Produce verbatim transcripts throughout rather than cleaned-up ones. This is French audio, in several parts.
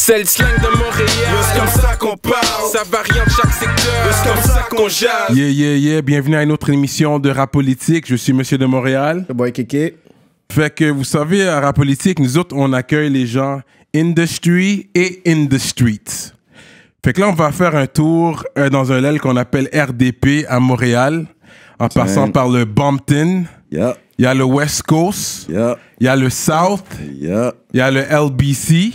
C'est le slang de Montréal, c'est comme ça qu'on parle. Ça varie de chaque secteur, c'est comme ça qu'on jase. Yeah, yeah, yeah, bienvenue à une autre émission de Rapolitik. Je suis Monsieur de Montréal. Le boy Kéké. Fait que vous savez, à Rapolitik, nous autres, on accueille les gens in the street et in the street. Fait que là, on va faire un tour euh, dans un L qu'on appelle R D P à Montréal, en passant Damn. par le Bompton. Yeah. Il y a le West Coast, il yeah. y a le South, il yeah. y a le L B C.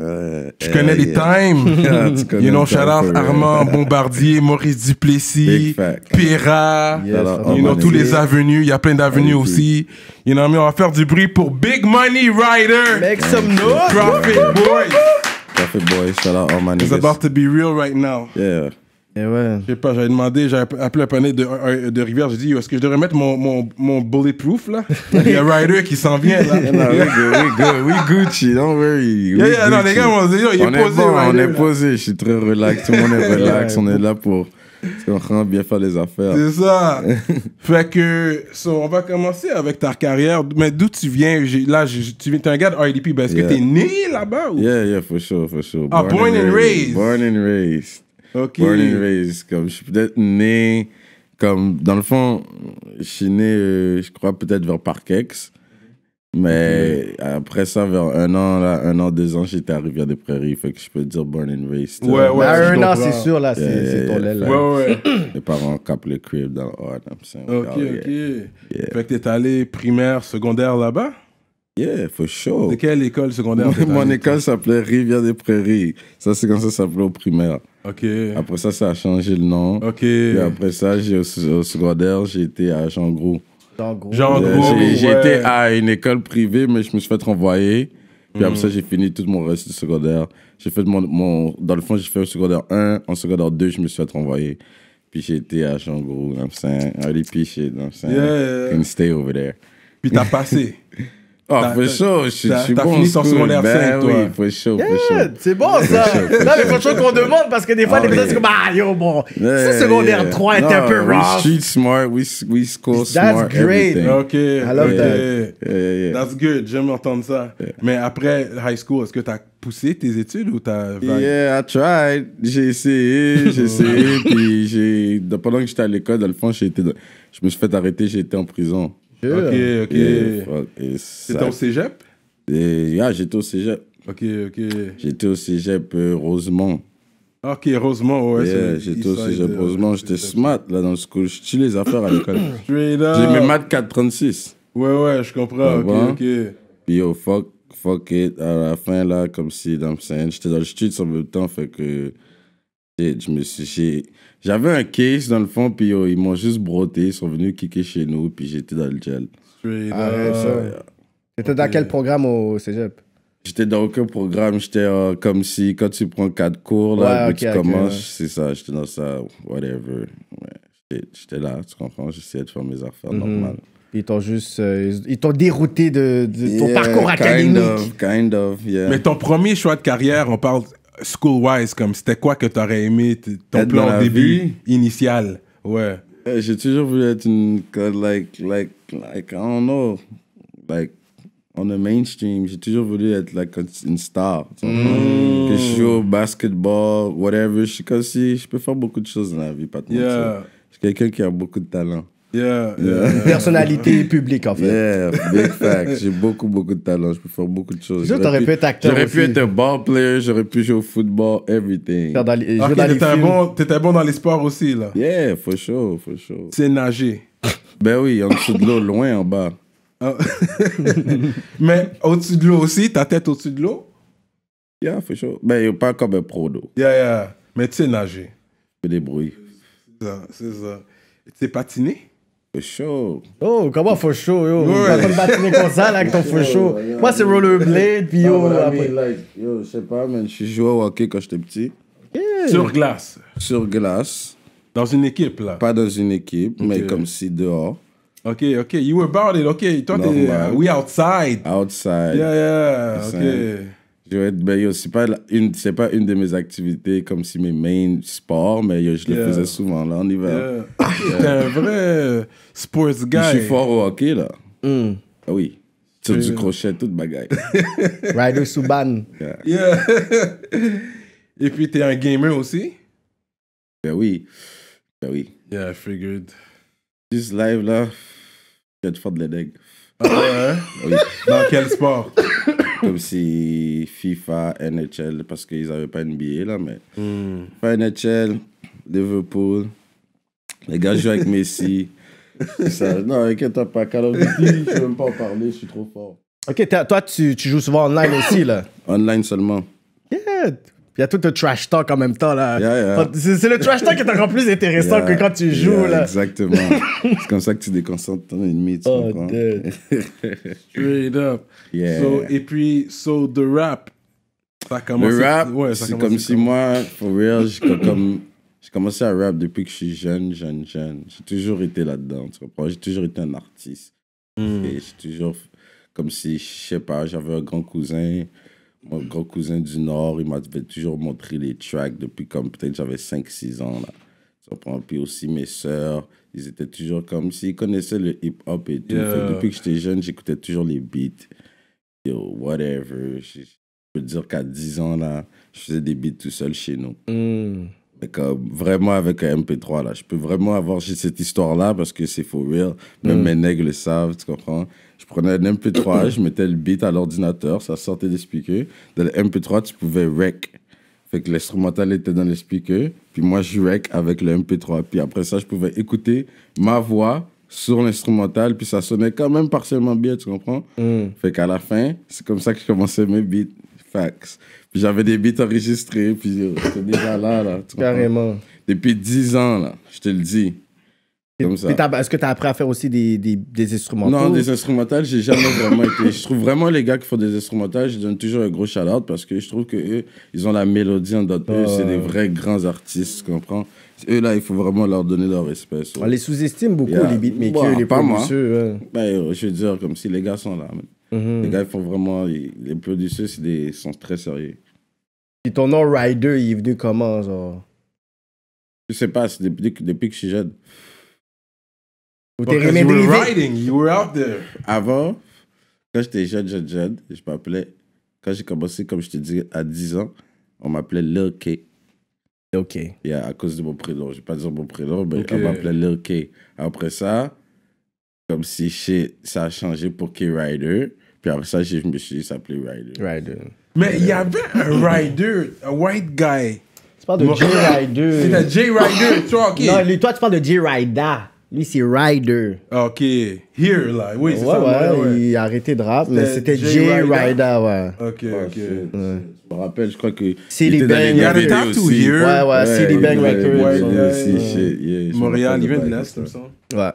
Euh, je connais les yeah. times. Yeah, you know, shout out Armand, Bombardier, Maurice Duplessis, Pera, yes, you know, tous les avenues. Il y a plein d'avenues oh, aussi. You know, mais on va faire du bruit pour Big Money Ryder. Make some noise. Profit Boys. Profit Boys, shout out all my niggas. It's about to be real right now. Yeah. Ouais. Je sais pas, j'avais demandé, j'avais appelé un panel de, de Rivière, j'ai dit, est-ce que je devrais mettre mon, mon, mon bulletproof là? Il y a Ryder qui s'en vient là. Yeah, no, we good, we good, we Gucci, don't worry. We yeah, yeah, non, les gars, on, yo, il on est, est posé. Bon, Ryder, on est posé, je suis très relax, tout le monde est relax, on est là pour bien faire les affaires. C'est ça. Fait que, so, on va commencer avec ta carrière, mais d'où tu viens? Là, tu es un gars de R D P, ben, est-ce yeah. que t'es né là-bas? Ou? Yeah, yeah, for sure, for sure. Ah, born, born and raised. Born and raised. Okay. Born and raised, comme je suis peut-être né, comme dans le fond, je suis né, euh, je crois peut-être vers Parkex, mais mm-hmm. après ça, vers un an, là, un an, deux ans, j'étais à Rivière-des-Prairies, fait que je peux dire born and raised. Ouais, ouais, à un an, c'est sûr, là, c'est yeah, ton l'aile. Yeah, ouais, ouais. Mes parents capent le crib dans le hard, I'm saying. Ok, oh, yeah. ok. Yeah. Fait que t'es allé primaire, secondaire là-bas? Yeah, for sure. De quelle école secondaire? Mon école s'appelait Rivière-des-Prairies. Ça, c'est comme ça ça s'appelait au primaire. OK. Après ça, ça a changé le nom. OK. Puis après ça, au, au secondaire, j'ai été à Jean-Grou. Jean-Grou. Jean-Grou, ouais. J'ai été à une école privée, mais je me suis fait renvoyer. Puis mm. après ça, j'ai fini tout mon reste du secondaire. J'ai fait mon, mon... Dans le fond, j'ai fait au secondaire un. En secondaire deux, je me suis fait renvoyer. Puis j'ai été à Jean-Grou. I'm saying, R D P shit. I'm saying, yeah. Can stay over there. Puis t'as passé. Oh, for sure, je suis bon. T'as fini ton secondaire cinq, toi. Oui, for sure, for sure. C'est bon, ça. Non, mais faut toujours qu'on demande, parce que des fois, les personnes, c'est comme, ah, yo, bon, ce secondaire trois est un peu rough. We street smart, we score smart, everything. That's great. OK. I love that. That's good, j'aime entendre ça. Mais après high school, est-ce que t'as poussé tes études ou t'as... Yeah, I tried. J'ai essayé, j'ai essayé, puis j'ai... Pendant que j'étais à l'école, dans le fond, j'étais... Je me suis fait arrêter, j'étais en prison. Sure. Ok, ok. Yeah, c'était au cégep? Et, ah, j'étais au cégep. Ok, ok. J'étais au cégep euh, Rosemont. Ok, Rosemont, ouais. Yeah, j'étais au cégep de... Rosemont. J'étais smart, là, dans le school. Je tue les affaires à l'école. J'ai mes maths quatre virgule trente-six. Ouais, ouais, je comprends. Bah, ok, ok. Puis, oh, fuck, fuck it. À la fin, là, comme si, j'étais dans le street en même temps, fait que... Je me suis... J'avais un case dans le fond, puis oh, ils m'ont juste brodé, ils sont venus kicker chez nous, puis j'étais dans le gel. Arrête ça. T'étais dans quel programme au cégep? J'étais dans aucun programme, j'étais euh, comme si quand tu prends quatre cours, là, ouais, okay, tu okay, commences, ouais. c'est ça, j'étais dans ça, whatever. Ouais. J'étais là, tu comprends, j'essayais de faire mes affaires mm-hmm. normales. Ils t'ont juste... Euh, ils t'ont dérouté de, de ton yeah, parcours académique. Kind of, kind of, yeah. Mais ton premier choix de carrière, on parle... School-wise, comme c'était quoi que t'aurais aimé ton être plan début vie? Initial? Ouais. Yeah, j'ai toujours voulu être une like like like I don't know like on the mainstream. J'ai toujours voulu être like une star. Mm. Que je joue au basketball, whatever. Je suis comme si je peux faire beaucoup de choses dans la vie, pas de yeah. Je suis quelqu'un qui a beaucoup de talent. Yeah, yeah. Yeah. Personnalité publique en fait. Yeah, big fact. J'ai beaucoup, beaucoup de talent. Je peux faire beaucoup de choses. J'aurais pu être acteur. J'aurais pu être un ball player, j'aurais pu jouer au football, everything. Les, okay, t'étais bon, t'étais bon dans les sports aussi là. Yeah, for sure, for sure. C'est nager. Ben oui, en dessous de l'eau, loin en bas. Oh. Mais au-dessus de l'eau aussi, ta tête au-dessus de l'eau? Yeah, for sure. Ben pas comme un pro d'eau. Yeah, yeah. Mais tu sais nager. Je débrouille. C'est ça, c'est ça. Tu sais patiner? For sure. Oh, comment for sure, yo? T'as pas de batiner comme ça, là, avec ton for sure. Moi, c'est rollerblade, puis yo, après. Yo, je sais pas, man, je jouais au hockey quand j'étais petit. Yeah. Sur glace. Sur glace. Dans une équipe, là? Pas dans une équipe, okay. mais comme si dehors. Ok, ok, you about it, ok. Toi, t'es... Uh, we outside. Outside. Yeah, yeah, ok. Ben, yo, c'est pas, pas une de mes activités comme si mes main sports, mais yo, je le yeah. faisais souvent là en hiver. Yeah. Yeah. T'es un vrai sports guy. Je suis fort au hockey là. Mm. Ah oui. Tout du crochet, toute bagaille. Ryder Subban. Yeah. Yeah. Et puis, t'es un gamer aussi? Ben oui. Ben oui. Yeah, I figured. Juste live là, j'ai de faire de l'E D E G. Ah ouais? Oui. Dans quel sport? Comme si FIFA, N H L, parce qu'ils n'avaient pas N B A là, mais. Mm. Pas N H L, Liverpool. Les gars jouent avec Messi. Ça, non, inquiète pas, Call of Duty, je ne peux même pas en parler, je suis trop fort. Ok, toi, tu, tu joues souvent online aussi, là? Online seulement. Yeah! Il y a tout le trash talk en même temps, là. Yeah, yeah. C'est le trash talk qui est encore plus intéressant yeah, que quand tu joues, yeah, là. Exactement. C'est comme ça que tu déconcentres ton ennemi, tu oh, comprends? Dead. Straight up. Yeah. So, et puis, so, the rap, ça commence... Le rap, ouais, c'est comme, comme si moi, for real, j'ai comme... J'ai commencé à rap depuis que je suis jeune, jeune, jeune. J'ai toujours été là-dedans, tu comprends? J'ai toujours été un artiste. Mm. Et j'ai toujours, comme si, je sais pas, j'avais un grand cousin, mon grand cousin du Nord, il m'avait toujours montré les tracks depuis comme peut-être j'avais cinq six ans, là. Tu comprends? Puis aussi mes sœurs, ils étaient toujours comme s'ils connaissaient le hip-hop et tout. Yeah. Depuis que j'étais jeune, j'écoutais toujours les beats. Yo, whatever. Je peux dire qu'à dix ans, là, je faisais des beats tout seul chez nous. Mm. Mais comme vraiment avec un M P trois, là, je peux vraiment avoir cette histoire-là parce que c'est for real. Même mm. mes nègres le savent, tu comprends? Je prenais un M P trois, je mettais le beat à l'ordinateur, ça sortait des speakers. Dans le M P trois, tu pouvais rec. Fait que l'instrumental était dans les speakers, puis moi je rec avec le M P trois. Puis après ça, je pouvais écouter ma voix sur l'instrumental, puis ça sonnait quand même partiellement bien, tu comprends? Mm. Fait qu'à la fin, c'est comme ça que je commençais mes beats. Fax. Puis j'avais des beats enregistrés, puis j'étais déjà là, là. Carrément. Depuis dix ans, là, je te le dis. Comme ça. Est-ce que tu as appris à faire aussi des, des, des instrumentales? Non, des instrumentales, j'ai jamais vraiment été. Je trouve vraiment les gars qui font des instrumentales, je donne toujours un gros shout-out parce que je trouve qu'eux, ils ont la mélodie en d'autres. Eux, c'est des vrais grands artistes, tu comprends? Eux, là, il faut vraiment leur donner leur respect. So. On les sous-estime beaucoup, yeah. les beatmakers, bon, les producteurs. Ouais. Ben, je veux dire, comme si les gars sont là. Mm-hmm. Les gars, ils font vraiment. Ils, les producteurs, ils sont très sérieux. Et ton nom Ryder, il est venu comment, genre? Je sais pas, c'est depuis, depuis que je suis jeune. Because you were riding, you were out there. Avant, quand j'étais jeune, jeune, jeune, je m'appelais. Quand j'ai commencé, comme je te dis, à dix ans, on m'appelait Lil K. Lil K. Yeah, à cause de mon prénom. Je vais pas dire mon prénom, mais okay. on m'appelait Lil K. Après ça, comme si shit, ça a changé pour K-Rider. Puis après ça, je me suis dit, ça s'appelait Ryder. Ryder. Mais il y avait un Ryder, un white guy. Tu parles de J-Rider. C'est la J-Rider, toi, ok. Non, lui, toi, tu parles de J-Rider. Lui, c'est Ryder. Ok. Here, là. Oui, c'est ouais, ça. Ouais, ouais, il a arrêté de rap, mais c'était J. Ryder, ouais. Ok, ok. Ouais. Je me rappelle, je crois que... City Bank. Il y a des tattoos, here. Ouais, ouais, City Bank Records. Montréal, il vient de l'Est, comme ça. Ouais.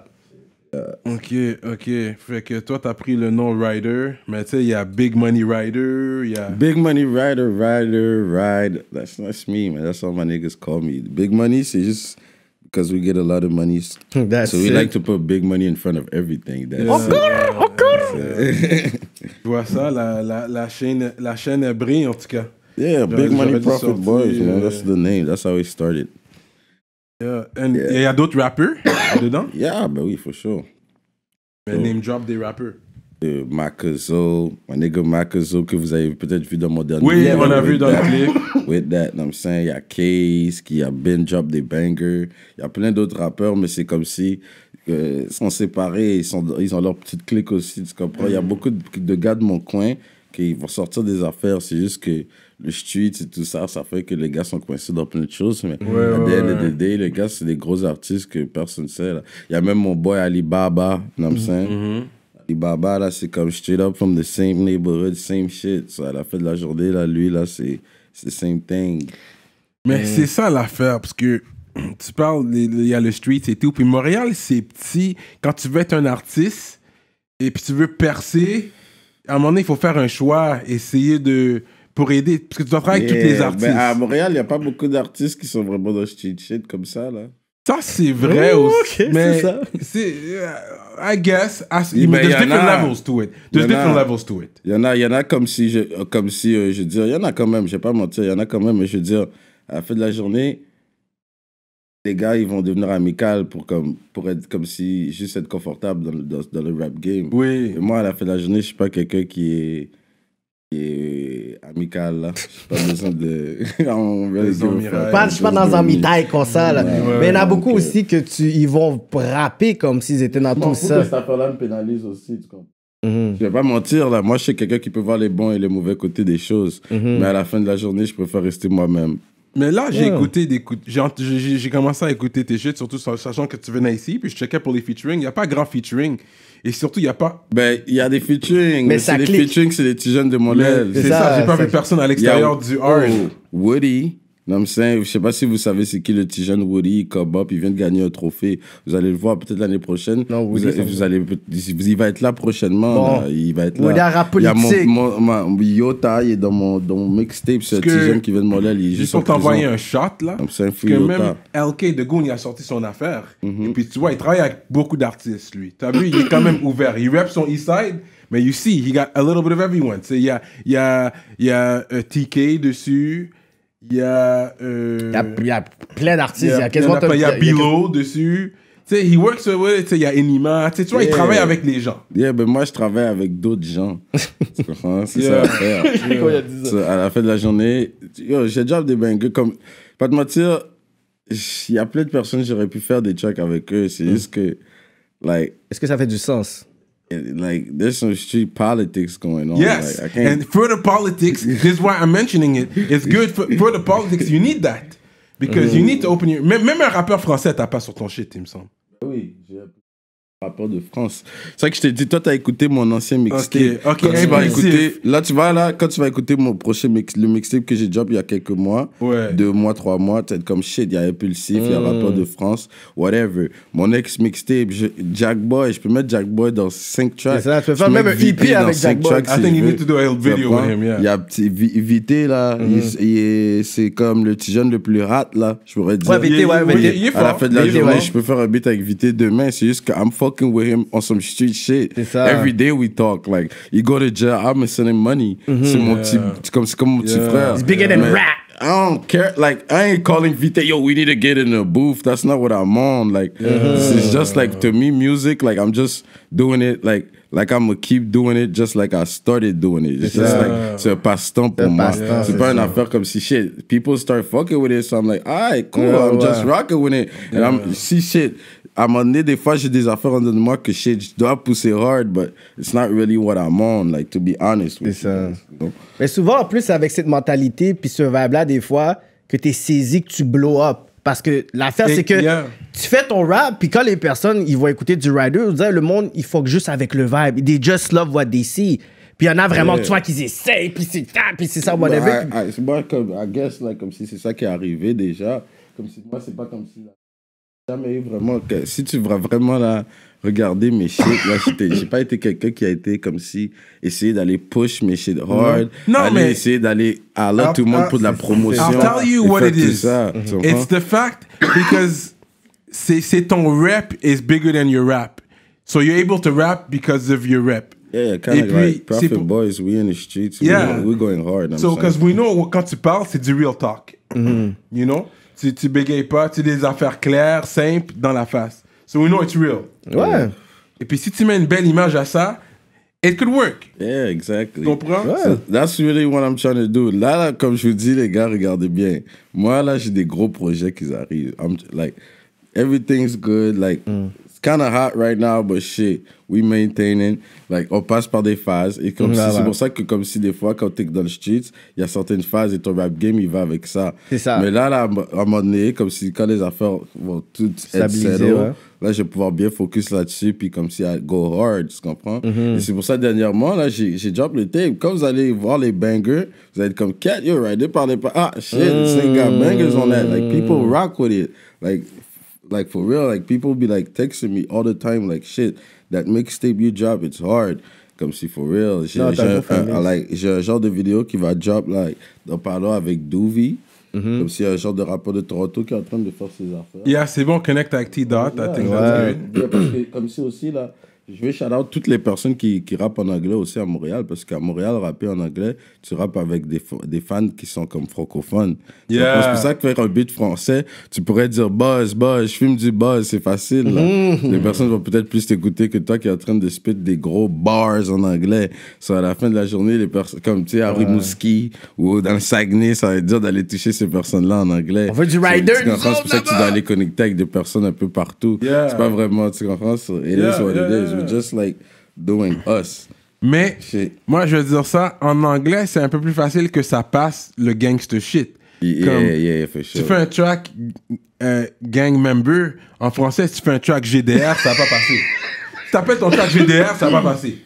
Ok, ok. Fait que toi, t'as pris le nom Ryder, mais tu sais, il y a Big Money Ryder, il y a... Big Money Ryder, Ryder, Ryder. That's not me, man. That's all my niggas call me. Big Money, c'est juste... Because we get a lot of money. That's so we it. like to put big money in front of everything. That's encore, encore. Je vois ça, la, la, la chaîne, la chaîne brille en tout cas. Yeah, Big Money Profit Boys, man. That's the name. That's how it started. Yeah, and yeah. y a d'autres rappeurs dedans? Yeah, ben oui, for sure. Mais so, name drop des rappeurs. Uh, Macazo, my nigga Macazo que vous avez peut-être vu dans mon dernier. Oui, on a vu dans le clip. With that, I'm saying, il y a Case, qui a Ben Job des Bangers, il y a plein d'autres rappeurs, mais c'est comme si euh, ils sont séparés, ils, sont, ils ont leur petite clique aussi, tu comprends? Il y a beaucoup de, de gars de mon coin qui vont sortir des affaires, c'est juste que le street et tout ça, ça fait que les gars sont coincés dans plein de choses, mais ouais, à ouais, ouais. D L D, les gars, c'est des gros artistes que personne ne sait. Là. Il y a même mon boy Alibaba, you know what I'm saying? Mm -hmm. Alibaba, là, c'est comme straight up from the same neighborhood, same shit. Ça, à la fin de la journée, là, lui, là, c'est... C'est the same thing. Mais mm. c'est ça l'affaire, parce que tu parles, il y a le street et tout. Puis Montréal, c'est petit. Quand tu veux être un artiste et puis tu veux percer, à un moment donné, il faut faire un choix, essayer de. Pour aider. Parce que tu dois travailler yeah, avec tous les artistes. Ben à Montréal, il n'y a pas beaucoup d'artistes qui sont vraiment dans le street shit comme ça, là. Ça, c'est vrai oh, okay, aussi. Mais c'est uh, I guess. As, yeah, there's different a, levels to it. There's different a, levels to it. Il y en a, il y en a comme si, je, comme si euh, je dis, il y en a quand même, je vais pas mentir, il y en a quand même, mais je veux dire, à la fin de la journée, les gars, ils vont devenir amicales pour, comme, pour être comme si, juste être confortable dans le, dans, dans le rap game. Oui. Et moi, à la fin de la journée, je suis pas quelqu'un qui est, qui est amical, là. Je n'ai pas besoin de... Je ne suis pas dans un mitaille comme ça, là. Ouais, ouais, mais il y en a beaucoup okay. aussi que tu, ils vont rapper comme s'ils étaient dans tout ça. Je m'en fous que cette affaire-là me pénalise aussi, tu comprends? Mm-hmm. Je vais pas mentir, là. Moi, je suis quelqu'un qui peut voir les bons et les mauvais côtés des choses. Mm-hmm. Mais à la fin de la journée, je préfère rester moi-même. Mais là, j'ai yeah. écouté des j'ai commencé à écouter tes shit, surtout sachant que tu venais ici, puis je checkais pour les featuring. Il n'y a pas grand featuring. Et surtout, il n'y a pas... Ben, il y a des featuring. Mais, mais c'est des featuring, c'est des petits jeunes de mon élève. C'est ça, ça j'ai pas vu personne à l'extérieur du R. Oh, Woody, non, je sais pas si vous savez c'est qui le petit jeune Woody, il come up, il vient de gagner un trophée. Vous allez le voir peut-être l'année prochaine. Non, Woody, vous, vous allez, il va être là prochainement. Bon. Là. Il va être là. Woody à Rapolitik. Il y a mon, mon, mon Yota, il est dans mon, dans mon mixtape, ce petit jeune qui vient de Montréal. Il est juste en prison. Ils sont envoyés un shot là. Parce que Yota. Même L K de Goon, il a sorti son affaire. Mm-hmm. Et puis tu vois, il travaille avec beaucoup d'artistes lui. T'as vu, il est quand même ouvert. Il rappe son East Side. Mais you see, he got a little bit of everyone. Il y a, y a, y a uh, T K dessus. Il y, a, euh, il, y a, il y a plein d'artistes. Il y a quasiment... Il y a, a, a Bilo dessus. Tu sais, he works with it. Il y a Enima. Tu sais, tu vois, yeah. il travaille avec les gens. Yeah, ben moi, je travaille avec d'autres gens. Tu comprends? C'est yeah. ça l'affaire. Yeah. À la fin de la journée, j'ai déjà des bangers comme... Pas de mentir, il y a plein de personnes, j'aurais pu faire des tracks avec eux. C'est mm. juste que... Like, est-ce que ça fait du sens? Like, there's some street politics going on. Yes, like, I can't... and for the politics, this is why I'm mentioning it. It's good for, for the politics. You need that because mm. you need to open your. Même, même un rappeur français t'as pas sur ton shit, il me semble. Oui, j'ai un rappeur de France. C'est vrai que je t'ai dit, toi t'as écouté mon ancien mixtape. Ok, okay. Quand tu vas écouter, là tu vas là, quand tu vas écouter mon prochain mix, le mixtape que j'ai drop il y a quelques mois, ouais. deux mois, trois mois, t'es comme shit. Il y a Impulsif, il mm. y a rappeur de France, whatever. Mon ex mixtape, Jack Boy, je peux mettre Jack Boy dans cinq tracks. Ça, tu peux faire même un E P avec Jack Boy. I think you need to do a video with him. Il y a petit Vité là, c'est comme le petit jeune le plus rat là, je pourrais dire. Ouais, Vité, ouais, Vité. À la fin de la journée, je peux faire un beat avec Vité demain. C'est juste que I'm fucking with him on some street shit. Every day we talk. Like, you go to jail, I'm sending money. C'est mon petit, comme c'est comme mon petit frère. It's bigger than rap. I don't care. Like, I ain't calling Vite, yo, we need to get in a booth. That's not what I'm on. Like, yeah. this is just like, to me, music, like, I'm just doing it. Like, like I'm going to keep doing it just like I started doing it. It's yeah. just like, c'est un passe-temps pour moi. Yeah, c'est pas une affaire comme si shit. People start fucking with it, so I'm like, all right, cool, yeah, I'm ouais. just rocking with it. And yeah. I'm, see shit. À un moment donné, des fois, j'ai des affaires under the moi que shit, je dois pousser hard, but it's not really what I'm on, like, to be honest with ça. You. Mais souvent, en plus, avec cette mentalité, puis ce vibe-là, des fois, que t'es saisi, que tu blow up. Parce que l'affaire, c'est que yeah. tu fais ton rap, puis quand les personnes, ils vont écouter du rider, le monde, il fuck juste avec le vibe. They just love what they see. Puis il y en a vraiment, yeah. tu vois, qu'ils essayent, puis c'est ça, puis c'est ça, whatever. C'est moi, comme, I guess, like, comme si c'est ça qui est arrivé déjà. Comme si, moi, c'est pas comme si... Là. Jamais eu vraiment que si tu vas vraiment là regarder mes shit là, j'ai pas été quelqu'un qui a été comme si essayer d'aller push mes shit hard, non, aller mais essayer d'aller à là tout le monde pour de la promotion. I'll tell you what it is. Ça, mm-hmm. It's the fact because c'est ton rap is bigger than your rap, so you're able to rap because of your rap. Yeah, kind of like Profit Boys, we in the streets, yeah. we're going hard. I'm so because we know quand tu parles c'est du real talk, mm-hmm. you know. Tu, tu bégayes pas, tu as des affaires claires, simples, dans la face. So we know it's real. Ouais. Et puis si tu mets une belle image à ça, it could work. Yeah, exactly. Tu comprends? Ouais. So that's really what I'm trying to do. Là, là, comme je vous dis, les gars, regardez bien. Moi, là, j'ai des gros projets qui arrivent. I'm, like, everything's good. Like, mm. it's kind of hot right now, but shit, we maintain it. Like, on passe par des phases. Et comme si, c'est pour ça que, comme si des fois, quand t'es dans le street, il y a certaines phases et ton rap game, il va avec ça. C'est ça. Mais là, là, à un moment donné, comme si quand les affaires vont toutes stabiliser, être settled, ouais. là, je vais pouvoir bien focus là-dessus, puis comme si I go hard, tu comprends? Mm-hmm. Et c'est pour ça, dernièrement, là, j'ai drop le tape. Quand vous allez voir les bangers, vous allez être comme, cat, yo, right, ne parlez pas. Ah, shit, c'est mm-hmm. got bangers on that. Like, people rock with it. Like, like for real, like people be like texting me all the time, like shit. That mixtape you drop, it's hard. Comme si for real. J'ai un, like, un genre de vidéo qui va drop like en parlant avec Doovy. Mm -hmm. Comme s'il y a un genre de rappeur de Toronto qui est en train de faire ses affaires. Yeah, c'est bon, connect avec T-Dot, I think that's good. Comme si aussi, là, Je vais shout-out toutes les personnes qui, qui rappent en anglais aussi à Montréal, parce qu'à Montréal, rapper en anglais, tu rappes avec des, des fans qui sont comme francophones. Yeah. C'est pour ça que faire un beat français, tu pourrais dire « buzz, buzz, je fume du buzz », c'est facile. Là. Mm-hmm. Les personnes vont peut-être plus t'écouter que toi qui es en train de spit des gros bars en anglais. So, à la fin de la journée, les personnes comme tu sais, à Rimouski ou dans le Saguenay, ça va dire d'aller toucher ces personnes-là en anglais. On veut du rider, so, nous autres, là-bas. C'est pour ça que tu dois aller connecter avec des personnes un peu partout. Yeah. C'est pas vraiment, tu comprends? So, it yeah, is what yeah, it is. Yeah. We're just like doing us. Mais shit. Moi, je veux dire ça, en anglais, c'est un peu plus facile que ça passe le gangster shit. Yeah, Comme, yeah, yeah, for sure. Tu fais un track euh, gang member, en français, si tu fais un track G D R, ça va pas passer. Si t'appelles ton track G D R, ça va pas passer.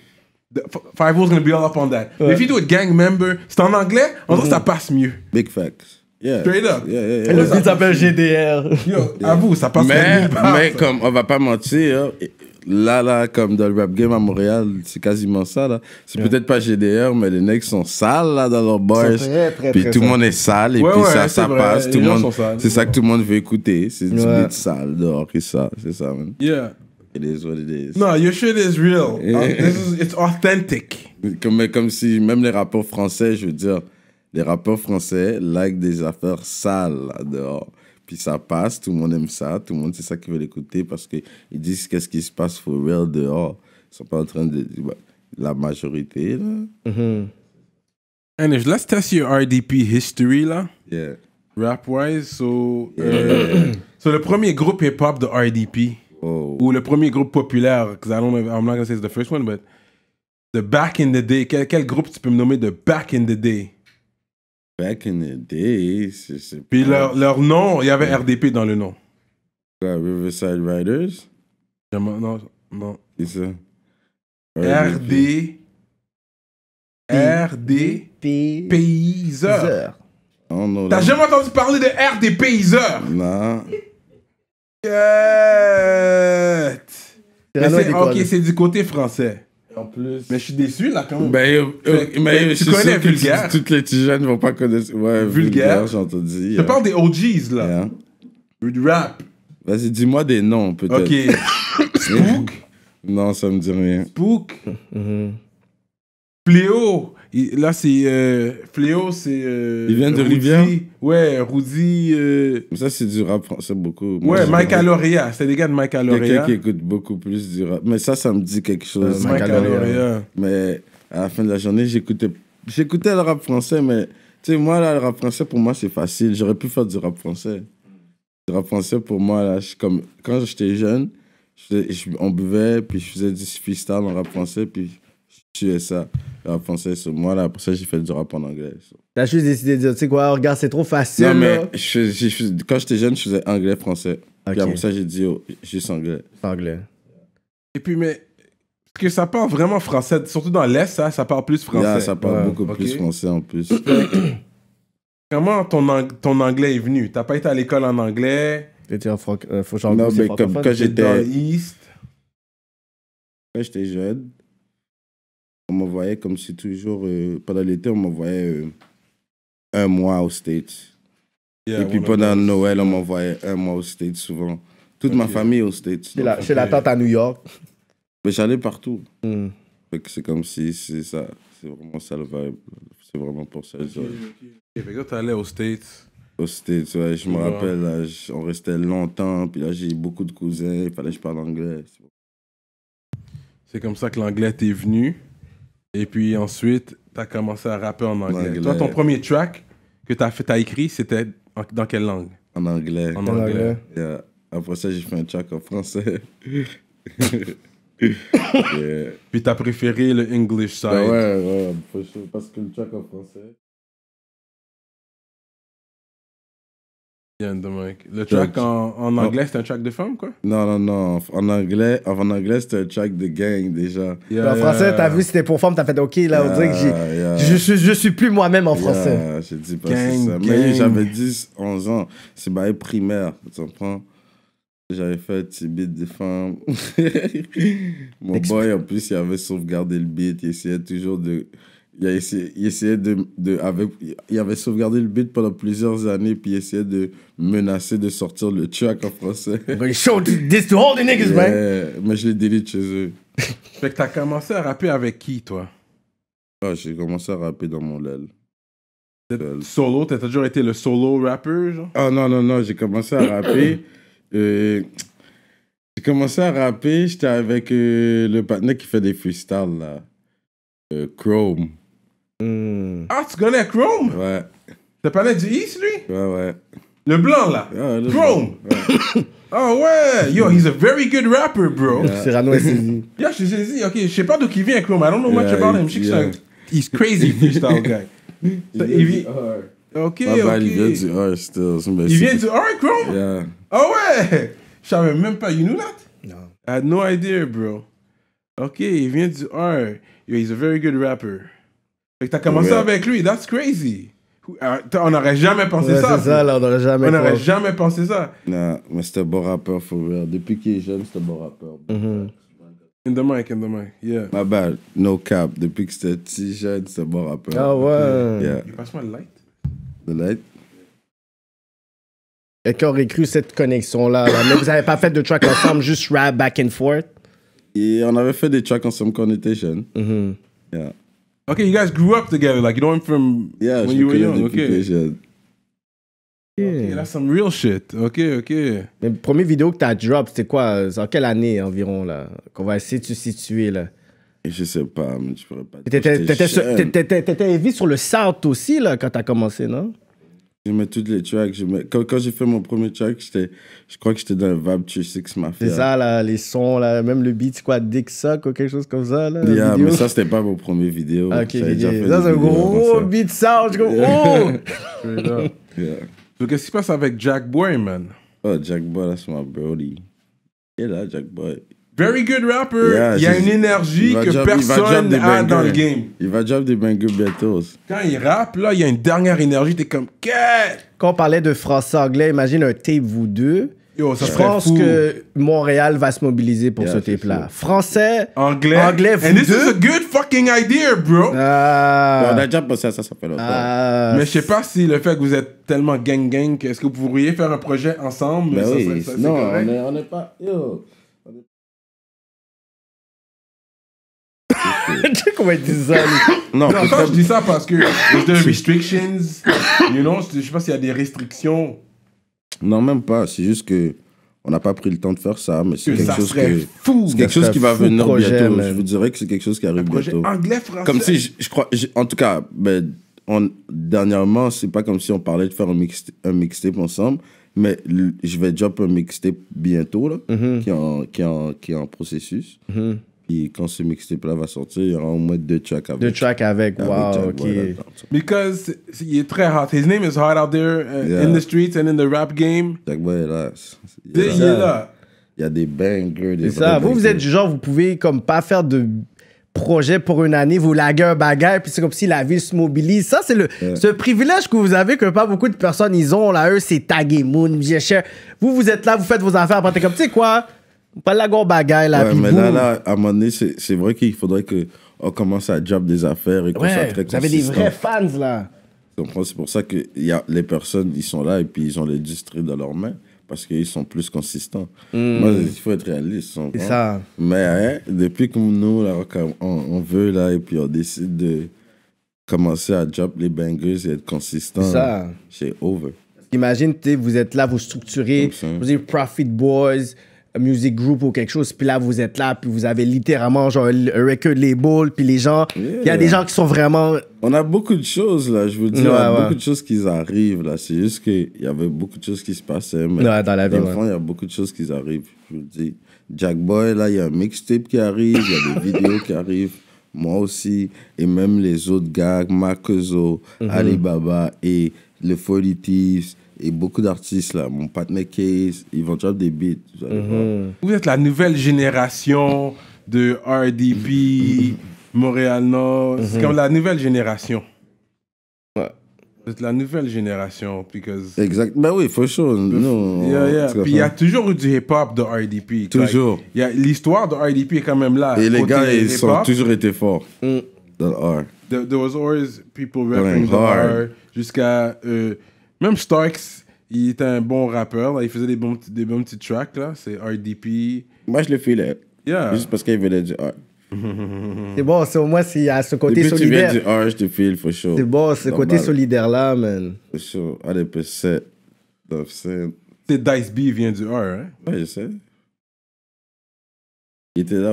Five-O's gonna be all up on that. Ouais. Mais if you do a gang member, c'est en anglais, on dirait mm-hmm. que ça passe mieux. Big facts. Yeah. Straight up. Yeah, yeah, yeah. Et le titre s'appelle G D R. Yo, yeah. Avoue, ça passe mais, pas. Mais ça. Comme on va pas mentir, là, là, comme dans le rap game à Montréal, c'est quasiment ça, là. C'est yeah. peut-être pas G D R, mais les necks sont sales, là, dans leurs bars. Très, très, puis très tout le monde est sale, et ouais, puis ouais, ça, ça vrai. Passe. Les tout monde, c'est ça que tout le monde veut écouter. C'est du ouais. beat sale dehors, et ça, c'est ça, man. Yeah. It is what it is. No, your shit is real. Yeah. This is, it's authentic. Comme, comme si même les rappeurs français, je veux dire, les rappeurs français like des affaires sales là, dehors. Puis ça passe, tout le monde aime ça, tout le monde c'est ça qu'ils veulent écouter parce qu'ils disent qu'est-ce qui se passe for real dehors. Ils sont pas en train de... La majorité, là. Mm-hmm. And if, let's test your R D P history, là. Yeah. Rap-wise, so... Yeah. Euh, so le premier groupe hip-hop de R D P... Oh. Ou le premier groupe populaire, because I don't know, I'm not gonna say it's the first one, but the back in the day. Quel, quel groupe tu peux me nommer de back in the day? Back in the day, c'est. Puis pas... leur, leur nom, il y avait R D P dans le nom. Quoi, Riverside Riders? Non, non. C'est ça. R D. R D. Payseurs. T'as jamais entendu parler de R D Payseurs? Non. Yeah. C'est ok, c'est du côté français. En plus. Mais je suis déçu là quand même. Ben, euh, mais tu connais Vulgaire. Toutes les petits jeunes vont pas connaître. Ouais, Vulgaire, vulgaire j'entends dire. Je te parle des O Gs là. Yeah. Du rap. Vas-y, dis-moi des noms peut-être. Ok. Spook. Non, ça me dit rien. Spook. Mm-hmm. Fléau. Il, là, c'est... Euh, Fléau, c'est... Euh, il vient de Rudy. Rivière? Ouais, Rudy... Euh... Ça, c'est du rap français beaucoup. Moi, ouais, Mike Aloria. C'est des gars de Mike Aloria. Quelqu'un qui écoute beaucoup plus du rap. Mais ça, ça me dit quelque chose. Mike Aloria. Mais à la fin de la journée, j'écoutais... J'écoutais le rap français, mais... Tu sais, moi, là, le rap français, pour moi, c'est facile. J'aurais pu faire du rap français. Du rap français, pour moi, là, je, comme... Quand j'étais jeune, je, je, on buvait, puis je faisais du freestyle en rap français, puis... et ça, le rap français sur moi, là, pour ça, j'ai fait du rap en anglais. T'as juste décidé de dire, tu sais quoi, regarde, c'est trop facile. Non, mais je, je, je, quand j'étais jeune, je faisais anglais-français. Okay. Puis après ça, j'ai dit, oh, juste anglais. Anglais. Et puis, mais, parce que ça parle vraiment français, surtout dans l'Est, ça, ça parle plus français. Yeah, ça parle ouais, beaucoup okay. plus français en plus. Comment ton, ang ton anglais est venu? T'as pas été à l'école en anglais? T'étais en franc... Euh, faut non, mais comme quand j'étais... dans l'East. Quand j'étais jeune... On m'envoyait comme si toujours, euh, pendant l'été, on m'envoyait euh, un mois aux States. Yeah, et puis pendant Noël, on m'envoyait un mois aux States souvent. Toute okay. ma famille aux States. Chez la, la tante à New York. Mais j'allais partout. Mm. C'est comme si c'est ça. C'est vraiment ça le vibe. C'est vraiment pour ça. Okay, okay. Et quand t'allais aux States? Aux States, ouais. Je me yeah. rappelle, là, on restait longtemps. Puis là, j'ai beaucoup de cousins. Il fallait que je parle anglais. C'est comme ça que l'anglais t'est venu. Et puis ensuite, t'as commencé à rapper en anglais. anglais. Toi, ton premier track que t'as fait, t'as écrit, c'était dans quelle langue? En anglais. En, en anglais. anglais. Yeah. Après ça, j'ai fait un track en français. yeah. Puis t'as préféré le English side. Ben ouais, ouais, parce que le track en français. Le track en, en anglais, c'est un track de femme, quoi? Non, non, non. En anglais, en anglais c'était un track de gang, déjà. Yeah, en français, yeah. t'as vu, c'était pour femme, t'as fait OK, là, on dirait que j'ai... Yeah. Je, je, je suis plus moi-même en yeah, français. Je dis pas gang, ça. Gang. Mais j'avais dix, onze ans. C'est ma primaire, tu comprends? J'avais fait un petit beat de femme. Mon Exp... boy, en plus, il avait sauvegardé le beat. Il essayait toujours de... Il, a essayé, il essayait de, de avec, il avait sauvegardé le beat pendant plusieurs années, puis il essayait de menacer de sortir le track en français. Show this to all the niggas, man. Mais je l'ai délit chez eux. Fait que t'as commencé à rapper avec qui, toi? Ah, j'ai commencé à rapper dans mon lel. Solo? T'as toujours été le solo rapper, genre? Ah non, non, non, j'ai commencé à rapper. euh, j'ai commencé à rapper, j'étais avec euh, le partenaire qui fait des freestyles, là. Euh, Chrome. Mm. Ah, tu connais Chrome? Ouais. T'as parlé du East, lui? Ouais, ouais. Le blanc, là. Ah, le Chrome. Blanc. Ouais. Oh, ouais. Yo, he's a very good rapper, bro. Yeah. Cyrano est saisi. Yeah, je suis saisi. Ok, je sais pas d'où il vient, Chrome. I don't know much yeah, about him. Je sais que c'est un... He's crazy, freestyle guy. So, il vient du R. Ok, My ok. Bad, il vient du R, still. Somebody il vient du R, Chrome? Yeah. Oh, ouais. Je savais même pas. You knew that? No. I had no idea, bro. Ok, il vient du R. Yo, he's a very good rapper. Fait que t'as commencé ouais. avec lui. That's crazy. On n'aurait jamais pensé ouais, ça. C'est ça, là, on n'aurait jamais, on jamais pensé ça. Non, mais c'était un bon rappeur, faut rire. Depuis qu'il est jeune, c'était un bon rappeur. Mm-hmm. In the mic, in the mic, yeah. My bad, no cap. Depuis que c'était si jeune, c'était un bon rappeur. Ah ouais. Yeah. Passe-moi le light. Le light? Et qu'on aurait cru cette connexion-là, là. Mais vous n'avez pas fait de track ensemble, juste rap back and forth? Et on avait fait des tracks ensemble quand on était jeunes. Mm-hmm. Yeah. Okay, you guys grew up together, like you know him from yeah, when you were young. Okay. Yeah. Okay, that's some real shit. Okay, okay. La première vidéo que t'as drop, c'était quoi? C'est en quelle année environ là? Qu'on va essayer de se situer là. Je sais pas, mais je pourrais pas. T'étais heavy sur le South aussi là quand t'as commencé, non? Je mets toutes les tracks. Je mets... Quand, quand j'ai fait mon premier track, je crois que j'étais dans le vibe trois six Mafia. C'est ça, là, les sons, là, même le beat, quoi, Dick Suck ou quelque chose comme ça. Là, yeah, vidéo. Mais ça, c'était pas mon premier vidéo. Ah, ok, ça, c'est un gros beat sound. Je comprends. Oh! Yeah. Donc, qu'est-ce qui se passe avec Jack Boy, man? Oh, Jack Boy, that's my brody. Il est là, Jack Boy. Very good rapper. Yeah, il y a une énergie que job, personne n'a dans le game. Il va drop des bangers bientôt. Quand il rappe, là, il y a une dernière énergie. T'es comme... Quand on parlait de français-anglais, imagine un tape, vous deux. Yo, ça je pense fou. Que Montréal va se mobiliser pour yeah, ce tape-là. Français, anglais, anglais vous and this deux. Is a good fucking idea, bro. Ah. On a déjà pensé à ça, ça fait longtemps. Ah. Mais je sais pas si le fait que vous êtes tellement gang-gang, est-ce que vous pourriez faire un projet ensemble? Ben ça, oui, ça, ça, non, correct. On n'est pas... Yo. Tu sais comment ils disent ça? Non, non ça, je dis ça parce que there's restrictions, you know, je sais pas s'il y a des restrictions. Non, même pas, c'est juste que on n'a pas pris le temps de faire ça, mais c'est que quelque chose que, fou, quelque chose qui va venir projet, bientôt. Même. Je vous dirais que c'est quelque chose qui arrive bientôt. Anglais, français. Comme si je, je crois, je, en tout cas, ben, on, dernièrement, c'est pas comme si on parlait de faire un mixtape, un mixtape ensemble, mais le, je vais drop un mixtape bientôt là, mm-hmm. qui est en, qui est en, qui est en processus. Mm-hmm. Et quand ce mixtape-là va sortir, il y aura au moins deux tracks avec. Deux tracks avec, wow, avec ok. Voilà, because il est très hot. His name is hot out there uh, yeah. in the streets and in the rap game. Jack Boy est là. Il est là. Il y a des bangers, des. C'est ça. Vous, bangers. Vous êtes du genre, vous pouvez comme pas faire de projet pour une année, vous laguez un bagarre, puis c'est comme si la ville se mobilise. Ça, c'est le yeah. ce privilège que vous avez que pas beaucoup de personnes ils ont. Là, eux, c'est tagué, moon, cher. Vous, vous êtes là, vous faites vos affaires, après t'es comme, tu sais quoi? Pas la grosse bagaille, la ouais, vie mais là, là, à un moment donné, c'est vrai qu'il faudrait qu'on commence à job des affaires et qu'on ouais, soit très consistant. Vous avez des vrais fans, là. C'est pour ça que y a, les personnes, ils sont là et puis ils ont les districts dans leurs mains parce qu'ils sont plus consistants. Mm. Moi, il faut être réaliste. C'est ça. Mais hein, depuis que nous, là, on, on veut, là, et puis on décide de commencer à job les bangers et être consistant, c'est over. Imagine, vous êtes là, vous structurez, vous êtes Profit Boys, music group ou quelque chose, puis là, vous êtes là, puis vous avez littéralement, genre, un record label, puis les gens... Il yeah. y a des gens qui sont vraiment... On a beaucoup de choses, là, je vous dis, ouais, on a ouais. beaucoup de choses qui arrivent, là. C'est juste qu'il y avait beaucoup de choses qui se passaient, mais ouais, dans la vie, dans le fond, il ouais. y a beaucoup de choses qui arrivent, je vous dis. Jack Boy, là, il y a un mixtape qui arrive, il y a des vidéos qui arrivent, moi aussi, et même les autres gars, Macazo, mm-hmm. Alibaba et le forty Thieves, et beaucoup d'artistes, là, mon partner Case, ils vont drop des beats. Vous, allez mm -hmm. voir. Vous êtes la nouvelle génération de R D P, Montréal-Nord. Mm -hmm. C'est comme la nouvelle génération. Ouais. Vous êtes la nouvelle génération. Because... Exact. Ben oui, for sure. No, yeah, yeah. Puis il y a toujours eu du hip-hop de R D P. Toujours. Like, l'histoire de R D P est quand même là. Et les gars, ils ont toujours été forts mm. dans le R. There, there was always people rapping the R jusqu'à... Euh, Même Starks, il était un bon rappeur. Là, il faisait des bons, des bons petits tracks. C'est R D P. Moi, je le filais. Yeah. Juste parce qu'il venait du art. C'est bon, c'est au moins s'il y a ce côté Depuis solidaire. Tu viens du art, je te file, for sure. C'est bon, ce normal. Côté solidaire-là, man. For sure. R D P sept. C'est Dice B vient du art, hein? Ouais, je sais. Il était là,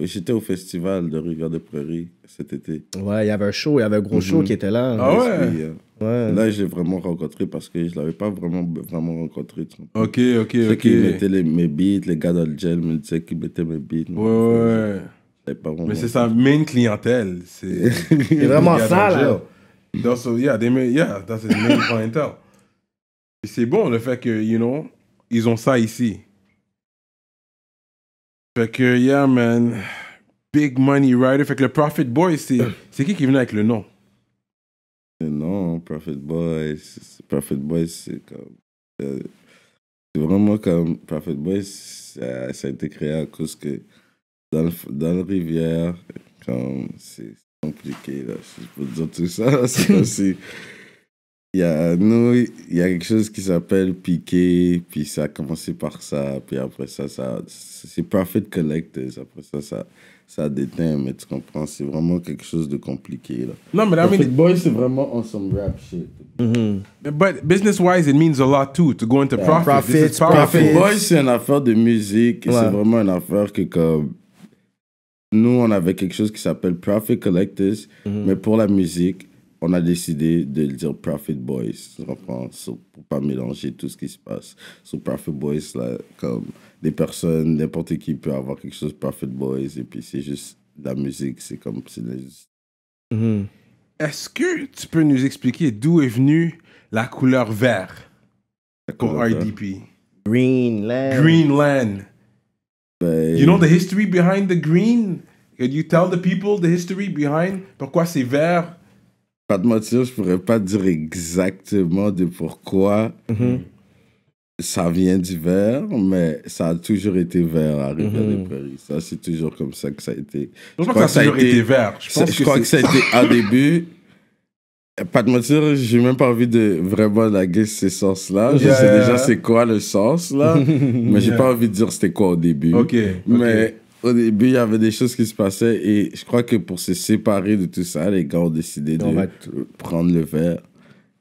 j'étais au festival de Rivière-de-Prairie cet été. Ouais, il y avait un show, il y avait un gros mm-hmm. show qui était là. Ah ouais? Puis, euh, ouais. Là, je l'ai vraiment rencontré parce que je l'avais pas vraiment, vraiment rencontré. Tu vois. Ok, ok, Ceux ok. Qui mettaient les, mes beats, les gars dans le gel, me disaient qu'ils mettaient mes beats. Ouais, ouais. ouais. Pas Mais c'est sa main clientèle. C'est vraiment ça, là. So, yeah, they may, yeah, that's his main clientèle. C'est bon le fait que, you know, ils ont ça ici. Fait que, yeah, man, Big Money Ryder. Fait que le Profit Boys, c'est qui qui venait avec le nom? Le nom, Profit Boys. Profit Boys, c'est comme... Euh, c'est vraiment comme... Profit Boys, ça, ça a été créé à cause que dans le, dans le rivière, comme... C'est compliqué, là. Je peux dire tout ça. C'est comme si... Il y a, nous, il y a quelque chose qui s'appelle Piqué, puis ça a commencé par ça, puis après ça, ça c'est Profit Collectors, après ça, ça, ça déteint, mais tu comprends, c'est vraiment quelque chose de compliqué, là. Non, mais I mean, Profit Boys, c'est vraiment on some rap shit. Mm-hmm. But business-wise, it means a lot, too, to go into yeah, Profit. Profit, Profit Boys, c'est une affaire de musique, ouais. C'est vraiment une affaire que, comme, nous, on avait quelque chose qui s'appelle Profit Collectors, mm-hmm. mais pour la musique, on a décidé de le dire Profit Boys, pour ne pas mélanger tout ce qui se passe. Sur Profit Boys, là, comme des personnes, n'importe qui peut avoir quelque chose Profit Boys, et puis c'est juste la musique, c'est comme... Est-ce mm -hmm. que tu peux nous expliquer d'où est venue la couleur vert pour R D P? Greenland. Greenland. Ben... You know the history behind the green? Can you tell the people the history behind? Pourquoi c'est vert? Pas de mentir, je pourrais pas dire exactement de pourquoi mm-hmm. ça vient du vert, mais ça a toujours été vert à Rivière-des-Prairies. Ça, c'est toujours comme ça que ça a été. Je, je crois que ça a toujours été, été vert. Je, pense je que crois que ça a été au début. Pas de mentir, j'ai même pas envie de vraiment laguer ces sens-là. Je yeah, sais yeah. déjà c'est quoi le sens, là, mais j'ai yeah. pas envie de dire c'était quoi au début. Ok. Mais okay. Au début, il y avait des choses qui se passaient et je crois que pour se séparer de tout ça, les gars ont décidé de prendre le verre